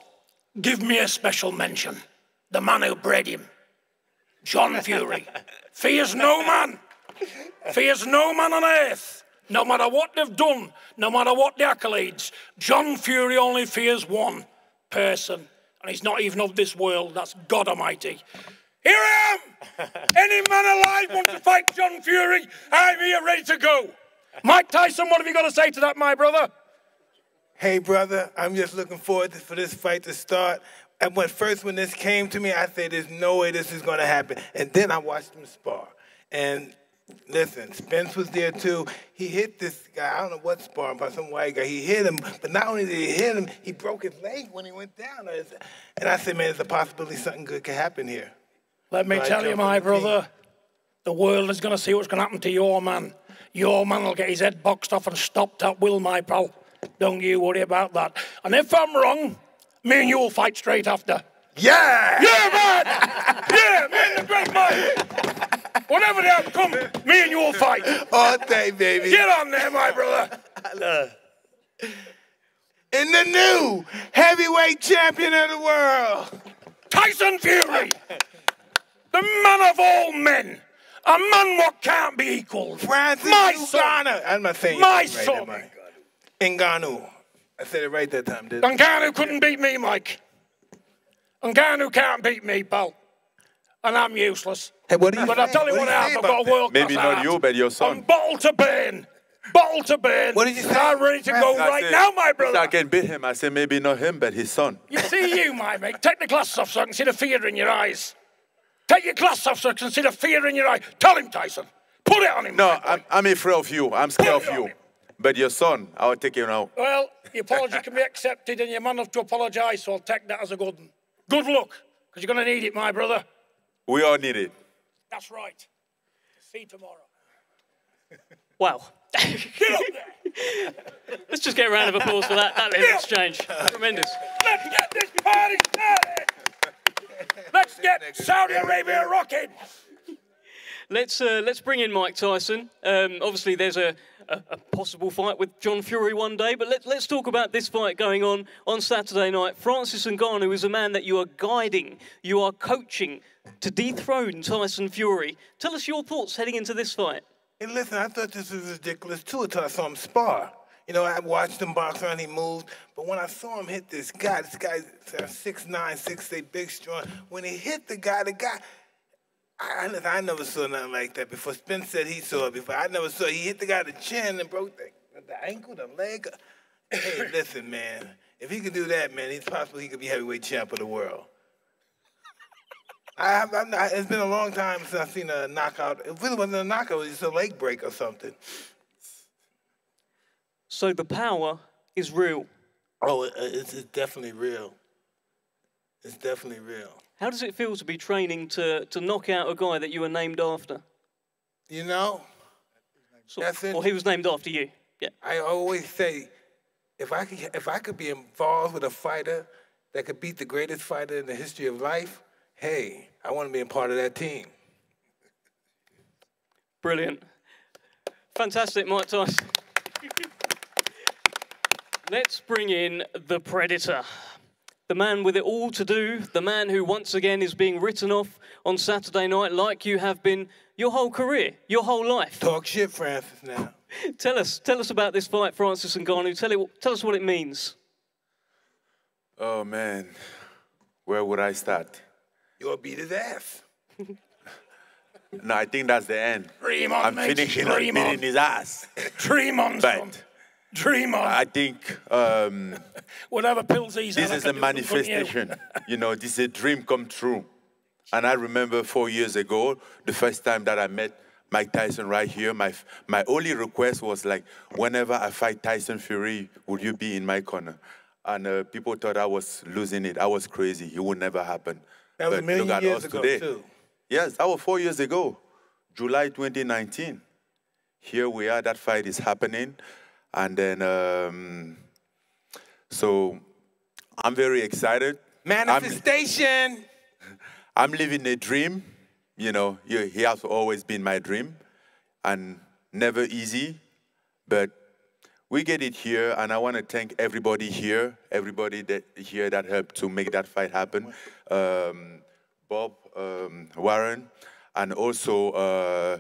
Give me a special mention. The man who bred him, John Fury. Fears no man. Fears no man on earth. No matter what they've done, no matter what the accolades, John Fury only fears one person, and he's not even of this world. That's God Almighty. Here I am! Any man alive wants to fight John Fury? I'm here ready to go. Mike Tyson, what have you got to say to that, my brother? Hey, brother, I'm just looking forward to, for this fight to start. And when first, when this came to me, I said, there's no way this is going to happen. And then I watched him spar. And listen, Spence was there, too. He hit this guy. I don't know what spar, but some white guy. He hit him. But not only did he hit him, he broke his leg when he went down. And I said, man, there's a possibility something good could happen here. Let me tell you, my brother, the world is going to see what's going to happen to your man. Your man will get his head boxed off and stopped at will, my pal. Don't you worry about that. And if I'm wrong, me and you will fight straight after. Yeah! Yeah, man! Yeah, me and the great man! Whatever the outcome, me and you will fight. All day, baby. Get on there, my brother. In the new heavyweight champion of the world, Tyson Fury. The man of all men. A man what can't be equaled. Francis my son. I'm not saying my right son. There, Ngannou. I said it right that time, didn't I? Ngannou couldn't beat me, Mike. Ngannou can't beat me, pal. And I'm useless. Hey, what do you But saying? I'll tell you what, what I have. I've got a world class. Maybe not you, but your son. I'm bottle to burn. Bottle to burn. What did you say? I'm ready to go I right said, now, my brother. I can beat him. I said maybe not him, but his son. You see you, my mate. Take the glasses off so I can see the fear in your eyes. Take your glasses off so I can see the fear in your eye. Tell him, Tyson. Put it on him. No, I'm, I'm afraid of you. I'm scared of you. But your son, I'll take you now. Well, your apology can be accepted and you're man enough to apologise, so I'll take that as a good one. Good luck, because you're going to need it, my brother. We all need it. That's right. See you tomorrow. Wow. Get up there. Let's just get a round of applause for that, that little exchange. Tremendous. Let's get this party started. Let's get Saudi Arabia rocking. Let's uh, let's bring in Mike Tyson. Um, obviously, there's a, a, a possible fight with John Fury one day, but let, let's talk about this fight going on on Saturday night. Francis Ngannou is a man that you are guiding, you are coaching to dethrone Tyson Fury. Tell us your thoughts heading into this fight. Hey, listen, I thought this was ridiculous too until I saw him spar. You know, I watched him box around, he moved, but when I saw him hit this guy, this guy's six nine, six eight, big strong. When he hit the guy, the guy, I, I, I never saw nothing like that before. Spence said he saw it before. I never saw it. He hit the guy in the chin and broke the, the ankle, the leg. Hey, listen, man, if he could do that, man, it's possible he could be heavyweight champ of the world. I, I, I, it's been a long time since I've seen a knockout. It really wasn't a knockout. It was just a leg break or something. So the power is real. Oh, it's, it's definitely real. It's definitely real. How does it feel to be training to, to knock out a guy that you were named after? You know, so, that's it. Or he was named after you. Yeah. I always say, if I could, if I could be involved with a fighter that could beat the greatest fighter in the history of life, hey, I want to be a part of that team. Brilliant. Fantastic, Mike Tyson. Let's bring in the Predator. The man with it all to do, the man who once again is being written off on Saturday night like you have been your whole career, your whole life. Talk shit, Francis, now. Tell us, tell us about this fight, Francis Ngannou. Tell, it, tell us what it means. Oh, man. Where would I start? You'll beat his ass. No, I think that's the end. Dream on, I'm mate. finishing Dream on beating his ass. Dream on, son. Dream on. I think um, whatever pills these this is a manifestation. You. you know, this is a dream come true. And I remember four years ago, the first time that I met Mike Tyson right here, my, my only request was like, whenever I fight Tyson Fury, would you be in my corner? And uh, people thought I was losing it. I was crazy. It would never happen. That was but a million look at years us ago, today. Too. Yes, that was four years ago, July twenty nineteen. Here we are, that fight is happening. And then, um, so I'm very excited. Manifestation! I'm, I'm living a dream. You know, he, he has always been my dream and never easy, but we get it here. And I want to thank everybody here, everybody that here that helped to make that fight happen. Um, Bob um, Warren, and also uh,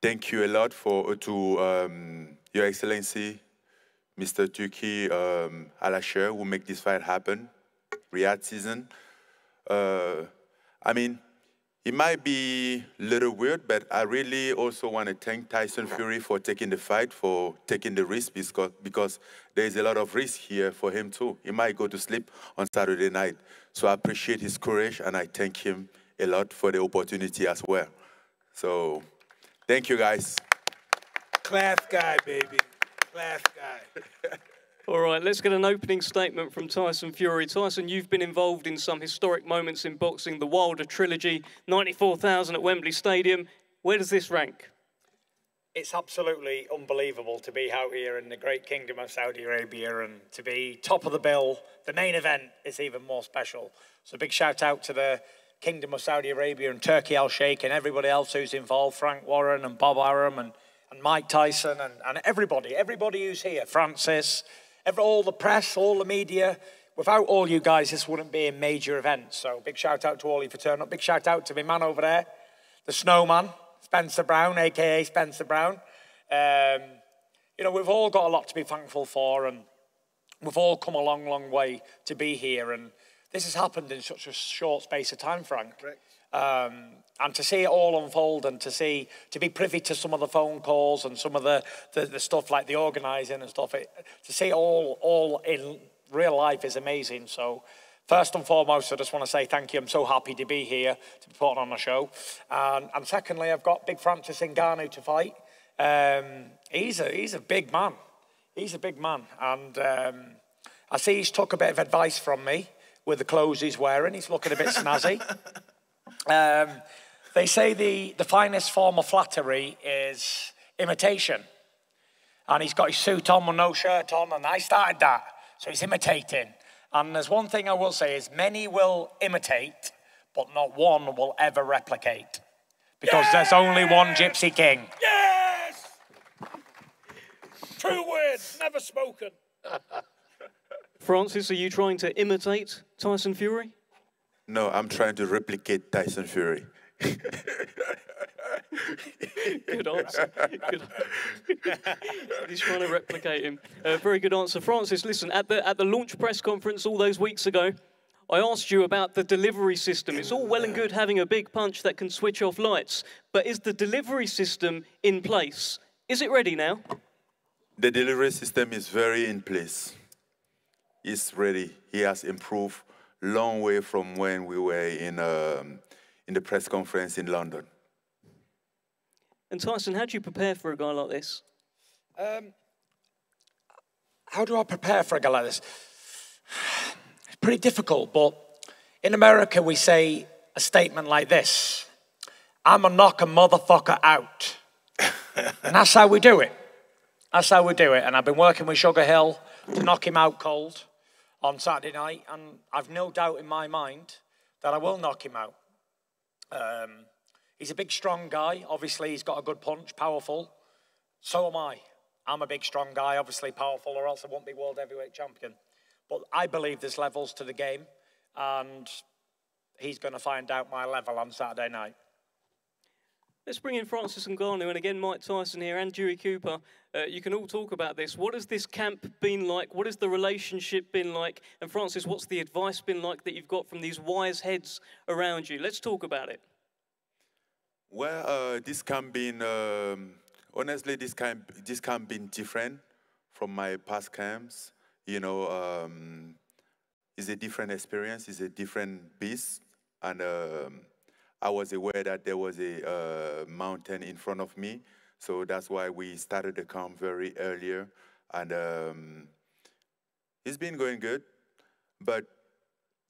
thank you a lot for, to, um, Your Excellency, Mister Turki um, Al-Sheikh, who make this fight happen, Riyadh Season. Uh, I mean, it might be a little weird, but I really also want to thank Tyson Fury for taking the fight, for taking the risk, because, because there's a lot of risk here for him too. He might go to sleep on Saturday night. So I appreciate his courage, and I thank him a lot for the opportunity as well. So thank you, guys. Class guy, baby. Class guy. All right, let's get an opening statement from Tyson Fury. Tyson, you've been involved in some historic moments in boxing, the Wilder trilogy, ninety-four thousand at Wembley Stadium. Where does this rank? It's absolutely unbelievable to be out here in the great kingdom of Saudi Arabia and to be top of the bill. The main event is even more special. So big shout out to the kingdom of Saudi Arabia and Turki Al-Sheikh and everybody else who's involved, Frank Warren and Bob Arum and, and Mike Tyson and, and everybody, everybody who's here, Francis, Every, all the press, all the media. Without all you guys, this wouldn't be a major event. So big shout out to all you for turning up. Big shout out to my man over there, the snowman, Spencer Brown, A K A Spencer Brown. Um, you know, we've all got a lot to be thankful for, and we've all come a long, long way to be here. And this has happened in such a short space of time, Frank. Right. Um, and to see it all unfold and to see, to be privy to some of the phone calls and some of the, the, the stuff like the organising and stuff, it, to see it all, all in real life is amazing. So first and foremost, I just want to say thank you. I'm so happy to be here, to be putting on the show. Um, and secondly, I've got big Francis Ngannou to fight. Um, he's, a, he's a big man. He's a big man. And um, I see he's took a bit of advice from me with the clothes he's wearing. He's looking a bit snazzy. Um, they say the, the finest form of flattery is imitation. And he's got his suit on with no shirt on, and I started that. So he's imitating. And there's one thing I will say is many will imitate, but not one will ever replicate. Because yes! There's only one Gypsy King. Yes! True words, never spoken. Francis, are you trying to imitate Tyson Fury? No, I'm trying to replicate Tyson Fury. Good answer. Good. He's trying to replicate him. Uh, very good answer. Francis, listen, at the, at the launch press conference all those weeks ago, I asked you about the delivery system. It's all well and good having a big punch that can switch off lights, but is the delivery system in place? Is it ready now? The delivery system is very in place. It's ready. He has improved. Long way from when we were in, um, in the press conference in London. And Tyson, how do you prepare for a guy like this? Um, how do I prepare for a guy like this? It's pretty difficult, but in America we say a statement like this. I'm gonna knock a motherfucker out. And that's how we do it. That's how we do it. And I've been working with Sugar Hill to knock him out cold on Saturday night, and I've no doubt in my mind that I will knock him out. Um, he's a big, strong guy. Obviously, he's got a good punch, powerful. So am I. I'm a big, strong guy, obviously powerful, or else I won't be world heavyweight champion. But I believe there's levels to the game, and he's going to find out my level on Saturday night. Let's bring in Francis Ngannou and again Mike Tyson here and Dewey Cooper. Uh, you can all talk about this. What has this camp been like? What has the relationship been like? And Francis, what's the advice been like that you've got from these wise heads around you? Let's talk about it. Well, uh, this camp been um, honestly, this camp this camp been different from my past camps. You know, um, it's a different experience. It's a different beast, and. Um, I was aware that there was a uh, mountain in front of me, so that's why we started the camp very earlier. And um, it's been going good, but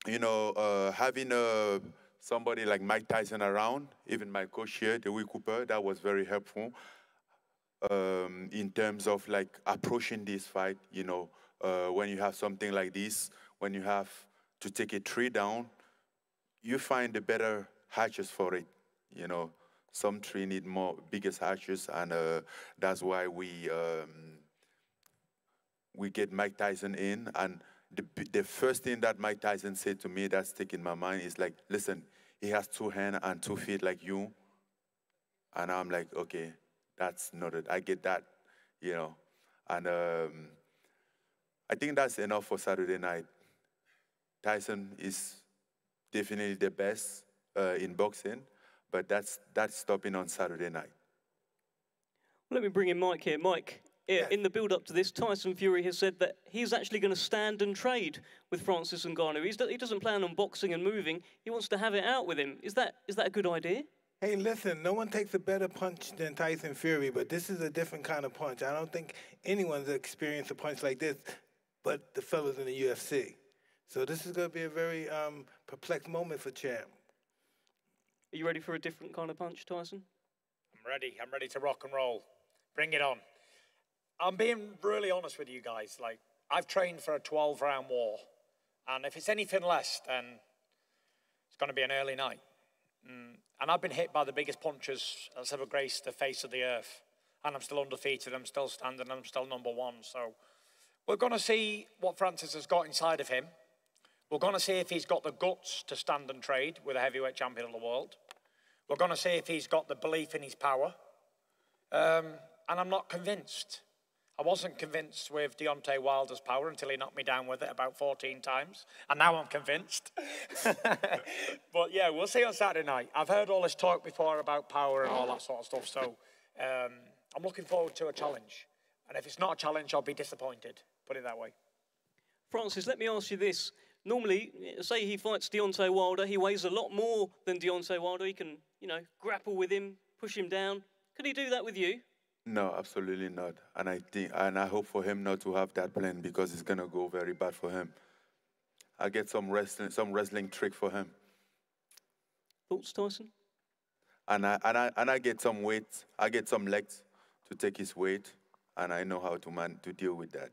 you know, uh, having uh, somebody like Mike Tyson around, even my coach here, Dewey Cooper, that was very helpful um, in terms of like approaching this fight. You know, uh, when you have something like this, when you have to take a tree down, you find a better hatches for it, you know. Some tree need more, biggest hatches, and uh, that's why we um, we get Mike Tyson in. And the, the first thing that Mike Tyson said to me that stick in my mind is like, listen, he has two hands and two feet like you. And I'm like, okay, that's not it. I get that, you know. And um, I think that's enough for Saturday night. Tyson is definitely the best uh, in boxing, but that's, that's stopping on Saturday night. Let me bring in Mike here. Mike, yeah. In the build-up to this, Tyson Fury has said that he's actually going to stand and trade with Francis Ngannou. He's, he doesn't plan on boxing and moving. He wants to have it out with him. Is that, is that a good idea? Hey, listen, no one takes a better punch than Tyson Fury, but this is a different kind of punch. I don't think anyone's experienced a punch like this but the fellas in the U F C. So this is going to be a very um, perplexed moment for champ. Are you ready for a different kind of punch, Tyson? I'm ready. I'm ready to rock and roll. Bring it on. I'm being really honest with you guys. Like, I've trained for a twelve round war. And if it's anything less, then it's going to be an early night. Mm. And I've been hit by the biggest punches that's ever graced the face of the earth. And I'm still undefeated. I'm still standing. I'm still number one. So we're going to see what Francis has got inside of him. We're going to see if he's got the guts to stand and trade with a heavyweight champion of the world. We're going to see if he's got the belief in his power. Um, and I'm not convinced. I wasn't convinced with Deontay Wilder's power until he knocked me down with it about fourteen times. And now I'm convinced. But, yeah, we'll see on Saturday night. I've heard all this talk before about power and all that sort of stuff. So um, I'm looking forward to a challenge. And if it's not a challenge, I'll be disappointed. Put it that way. Francis, let me ask you this. Normally, say he fights Deontay Wilder. He weighs a lot more than Deontay Wilder. He can, you know, grapple with him, push him down. Could he do that with you? No, absolutely not. And I think, and I hope for him not to have that plan because it's gonna go very bad for him. I get some wrestling, some wrestling trick for him. Thoughts, Tyson? And I and I and I get some weight. I get some legs to take his weight, and I know how to man to deal with that.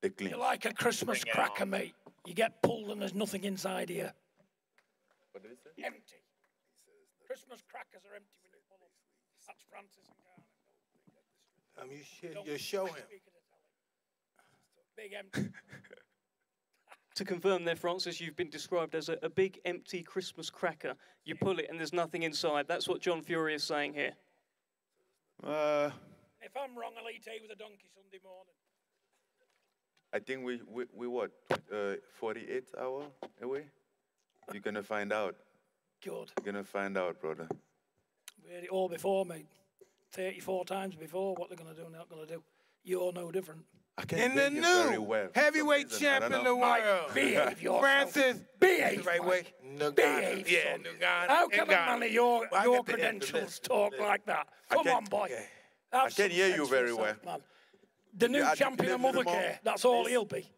The clean. You're like a Christmas cracker, mate. You get pulled and there's nothing inside here. What did he say? Empty. Christmas crackers are empty when you pull them. That's Francis Ngannou. Um, you should, you show him. Big empty. To confirm there, Francis, you've been described as a, a big empty Christmas cracker. You pull it and there's nothing inside. That's what John Fury is saying here. Uh, if I'm wrong, I'll eat hay with a donkey Sunday morning. I think we, we, we what, uh, forty-eight hours away? You're going to find out. Good. You're going to find out, brother. We had it all before, mate. thirty-four times before, what they're going to do and not going to do. You're no different. I can't In the new very well. heavyweight champion of the world, behave yourself. Francis, behave. Right way. Behave. Yeah, how come a man of your, well, your credentials talk yeah. like that? Come on, boy. Okay. I can't hear you very well. Man. The new yeah, champion of mothercare, that's all yes. he'll be.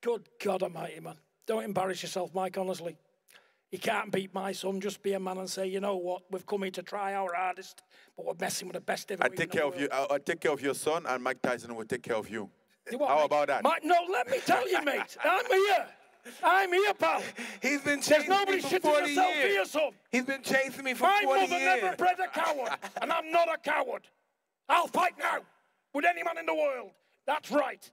Good God almighty, man. Don't embarrass yourself, Mike, honestly. You can't beat my son. Just be a man and say, you know what? We've come here to try our hardest, but we're messing with the best ever. I take care of you. I'll, I'll take care of your son, and Mike Tyson will take care of you. you what, How mate? about that? Mike, no, let me tell you, mate. I'm here. I'm here, pal. He's been chasing me for forty years. Here, He's been chasing me for my forty years. My mother never bred a coward, and I'm not a coward. I'll fight now with any man in the world. That's right.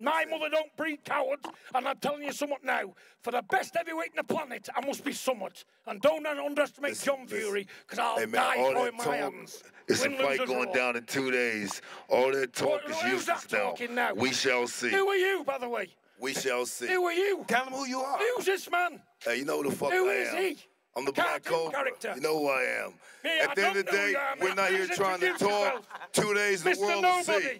My mother don't breed cowards, and I'm telling you something now. For the best heavyweight in the planet, I must be somewhat. And don't underestimate this, John Fury, because I'll hey man, die throwing my hands. It's Win, a fight going draw. down in two days. All that talk well, is useless now. now. We shall see. Who are you, by the way? We shall see. Who are you? Tell him who you are. Who's this man? Hey, you know who the fuck who I am. Who is he? I'm the Black Cobra. You know who I am. Yeah, At I the end of the day, we're not here trying to talk. Two days, the world will see.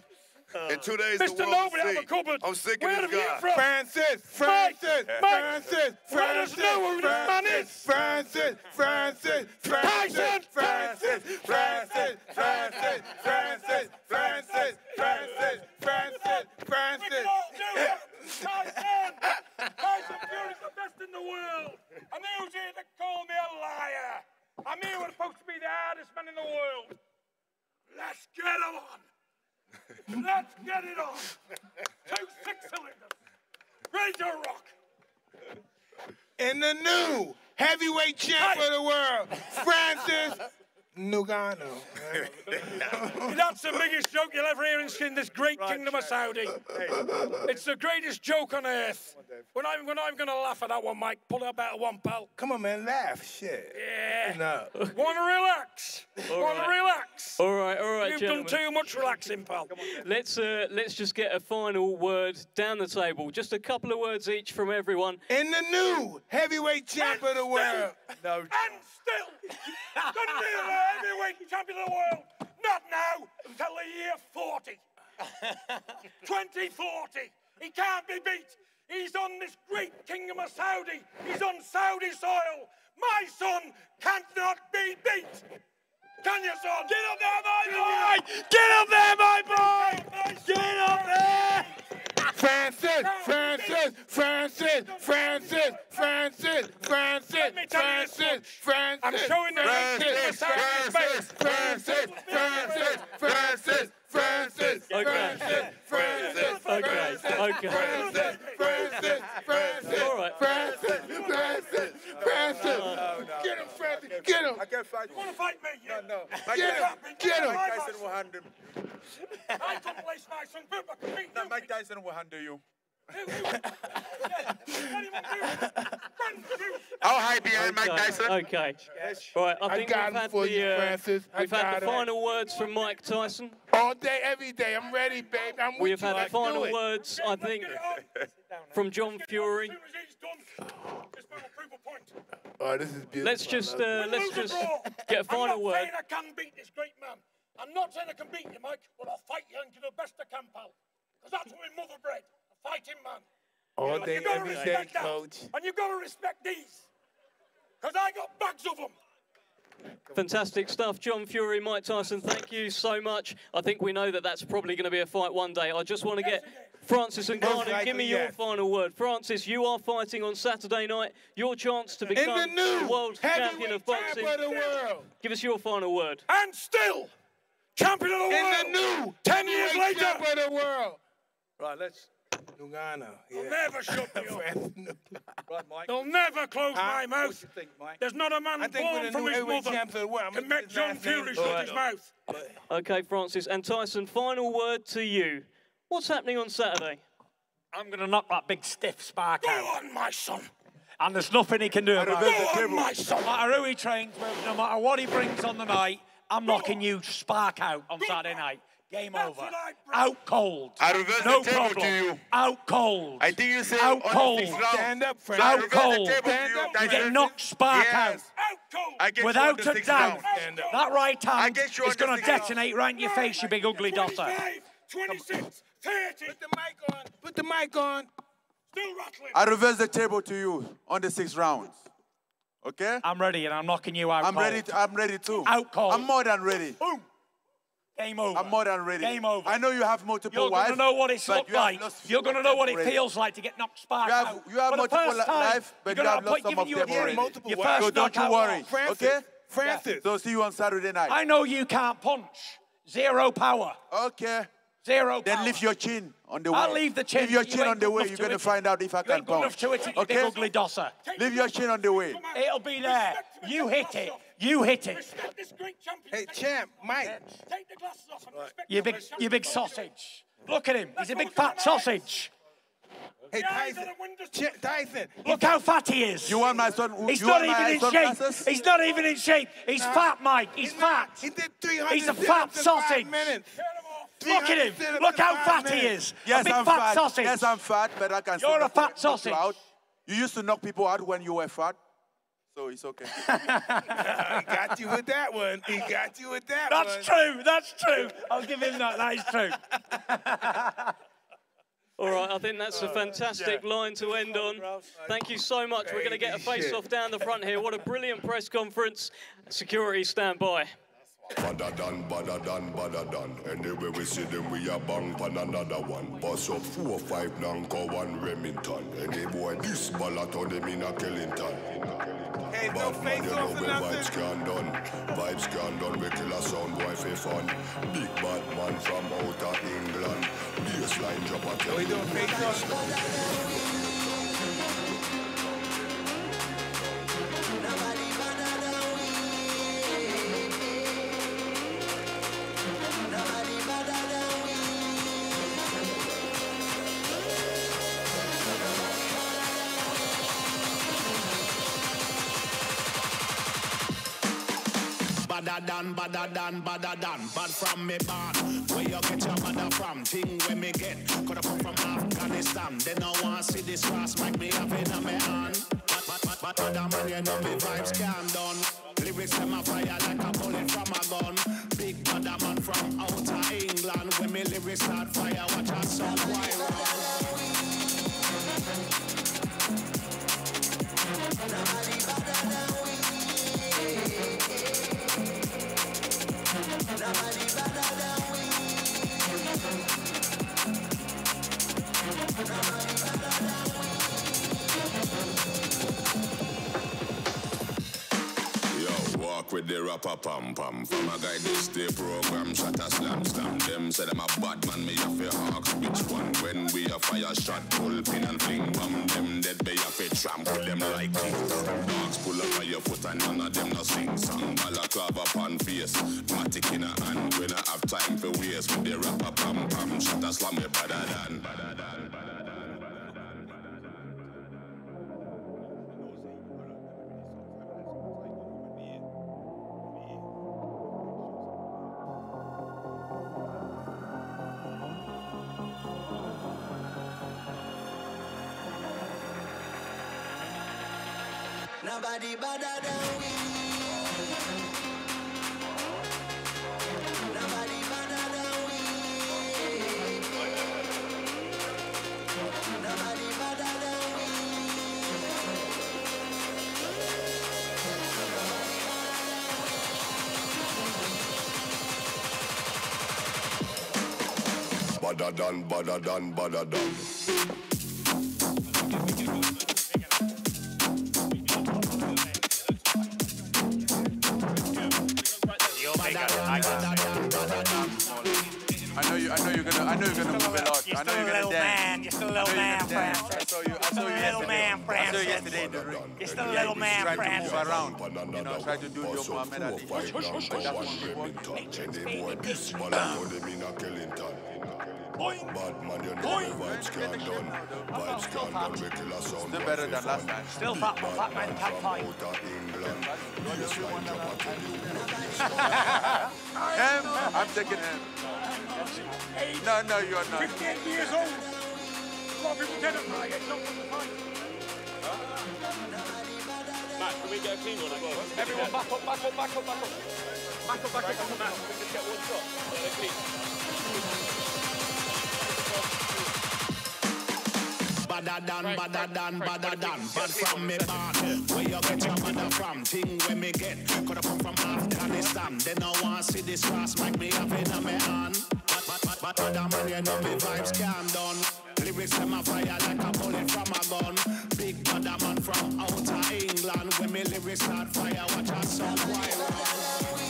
In two days, Mister the world Nobody, I'm, cupboard. I'm sick of Where this guy. From? Francis, Francis, Francis, Francis, Francis, Francis, Francis, Francis, Francis, Francis, Francis, Francis, Francis, Francis, Francis, Francis. Tyson! Tyson Fury's the best in the world. And they who's here to call me a liar. I'm here when I'm supposed to be the hardest man in the world. Let's get him on. Let's get it on. Two six cylinders. Raise your rock. And the new heavyweight champ of the world, Francis Ngannou. That's the biggest joke you'll ever hear in this great right, kingdom of Saudi. Hey. It's the greatest joke on earth. When I'm, when I'm going to laugh at that one, Mike. Pull it up out of one, pal. Come on, man, laugh. Shit. Yeah. No. Want to relax? Want to relax? All right, all right, You've gentlemen. done too much relaxing, pal. Come on, let's, uh, let's just get a final word down the table. Just a couple of words each from everyone. In the new heavyweight champ and of the world. Still, no. And still. Couldn't be the heavyweight champion of the world. Not now, until the year forty. twenty forty. He can't be beat. He's on this great kingdom of Saudi. He's on Saudi soil. My son cannot be beat. Can you, son? Get up there, my boy! Get up there, my boy! Get up there! Francis, Francis, Francis, Francis, Francis, Francis, Francis, Francis. I'm showing the Francis, Francis, Francis, Francis, Francis, Francis, Francis, Francis, Francis, Francis, Francis, Francis, all right, Francis, Francis, Francis. Get him, Francis, get him. I can't fight you. You want to fight me? No, no. Get him, get him. Mike Tyson will handle him. I can place my son, but I can beat him. Mike Tyson will handle you. I'll hide behind Mike Tyson. Okay. Right, I think I we've had the, you, uh, we've had the final words from Mike Tyson. All day, every day. I'm ready, babe. I'm we've with you. We've had the final words, I think, from John Fury. Oh, this is beautiful. Let's just, uh, let's just get a final word. I'm not saying I can beat this great man. I'm not saying I can beat you, Mike, but I'll fight you and do the best I can, pal. Because that's what my mother bred. Fighting man. All day, every day, coach. And you've got to respect these. Because I got bags of them. Fantastic stuff. John Fury, Mike Tyson, thank you so much. I think we know that that's probably going to be a fight one day. I just want to get Francis Ngannou, give me your final word. Francis, you are fighting on Saturday night. Your chance to become the, new the world champion of boxing. Of the world. Give us your final word. And still, champion of the world. In the new, ten years later. Champion of the world. Right, let's... Ngannou, yeah. They'll never shut me up. Right, Mike. They'll never close uh, my mouth. You think, Mike? There's not a man born from his mother can make John Fury shut his mouth. Okay, Francis. And Tyson, final word to you. What's happening on Saturday? I'm going to knock that big stiff spark Go out. Go on, my son. And there's nothing he can do about it. Go on, dribble. my son. No matter who he trains with, no matter what he brings on the night, I'm Go knocking on. you spark out on Go Saturday on. night. Game over. Out cold. I reverse no the table problem. to you. Out cold. I think you said out cold. Stand up, friend. So out cold. Stand up. You get knocked spark yes. out. Out cold. Without a doubt, that right hand is going to detonate right in your face, you big ugly dotter. twenty-six, thirty. Put the mic on. Put the mic on. Still rattling. I reverse the table to you on the six rounds. Okay? I'm ready, and I'm knocking you out I'm cold. Ready to, I'm ready too. Out cold. I'm more than ready. Boom. Game over. I'm more than ready. Game over. I know you have multiple You're wives. You're going to know what it's looked like. You're going to know what it already. feels like to get knocked spark you have, out. You have For multiple lives, but you have lost some of them already. Multiple Your first so don't you worry, Francis. okay? Francis. Yeah. So see you on Saturday night. I know you can't punch. Zero power. Okay. Zero then power. Then lift your chin on the way. I'll leave the chin. Leave your chin you on the way. You're going to find out if I can punch. You ain't enough to it, you ugly dosser. Leave your chin on the way. It'll be there. You hit it. You hit it. This great hey, champ, Mike. Take the glasses off and right. You big, you big sausage. Look at him. He's a big fat sausage. Hey, Tyson. Tyson. Look how fat he is. You want my son? He's not even in shape. Glasses? He's not even in shape. He's no. fat, Mike. He's he fat. He did three hundred He's a fat sausage. Look at him. Look how fat minutes. he is. Yes, a big I'm fat, fat sausage. Yes, I'm fat, but I can. You're a fat sausage. You used to knock people out when you were fat. So it's okay. He got you with that one. He got you with that that's one. That's true. That's true. I'll give him that. That is true. All right, I think that's a fantastic yeah. line to end on. Thank you so much. We're going to get a face-off down the front here. What a brilliant press conference. Security, stand by. Bada done, bada done, bada done. Anyway, we see them, we are bang for another one. Boss up four, five, Nanko, one Remington. Any boy, this ballot on them in a Killington. Hey, no man, you know where vibes can done. Vibes can done, we kill a sound, wife a fun. Big bad man from out of England. Baseline drop a kill. We don't face off. badder than, badder than, badder than. Bad from me bad. Where you get your badder from? Thing where me get. Coulda come from Afghanistan. They no want see this fast like me having a me hand. Bad, bad, bad, bad, badder man, you know me vibes can't done. Lyrics them a fire like a bullet from a gun. Big badder man from outer England. When me lyrics start fire, watch a sun fire round. With the rapper pam pam from a guy this day program shot a slam slam. Them said I'm a bad man, me have a hawk bitch one. When we a fire shot, pull pin and fling bomb. Them dead they have a trample them like dogs. Pull up on your foot and none of them no sing song. Balaclava pan face, matic in a hand. We not have time for waste with the rapper pam pam shot a slam with badadan badadan badadan. Nobody badder than we. Nobody badder than we. Nobody badder than we. Nobody badder than we. Badder than, badder than, badder than. I know you're gonna move a lot. I know you're gonna dance. You're still a little man, Francis. I saw you. I saw you yesterday. I saw you yesterday in the ring. You're still a little man, Francis. Try to move around. You know, try to do your Muhammad Ali. Still better than last time. Still fat man, fat man, top five. Him, I'm taking him. Eight, no, no, you are not. fifty-eight years old. A lot of people tell them I get knocked from the fight. Huh? Matt, can we get a clean one? Everyone back up, back up, back up, back up. Back up, back up on the mat. We just get one shot. Get a clean. Badder than, badder than, badder than. Bad from me bad. Where you get your badder from? Thing where me get. Coulda come from Afghanistan. They no want see this fast like me having a me hand. But other man, you know me vibes calm down. Lyrics them a fire like a bullet from a gun. Big brother man from outer England. When me lyrics start fire, watch a sun fire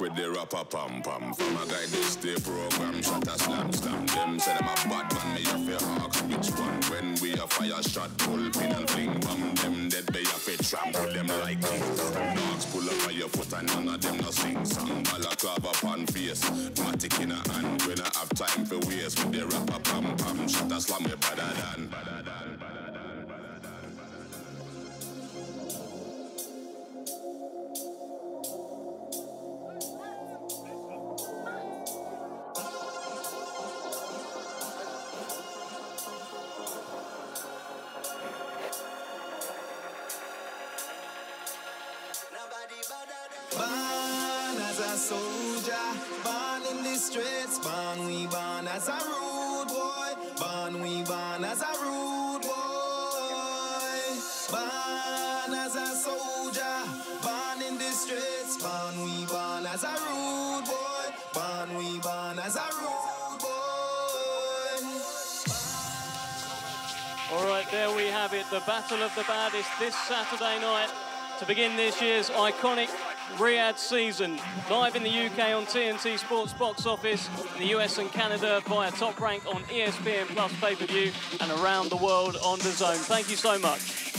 with the rapper pam pam from a guy this day program shot a slam slam. Them said I'm a bad man, me have a hawk bitch one. When we a fire shot, pull pin and fling bomb. Them dead they have a trample them like dogs. Pull up on your foot and none of them no sing song. Balaclava pan face, matic in a hand. We not have time for waste with the rapper pam pam shot a slam with badadan badadan badadan. The Battle of the Baddest this Saturday night to begin this year's iconic Riyadh Season, live in the U K on T N T Sports Box Office, in the U S and Canada via Top Rank on E S P N Plus pay-per-view, and around the world on DAZN. Thank you so much.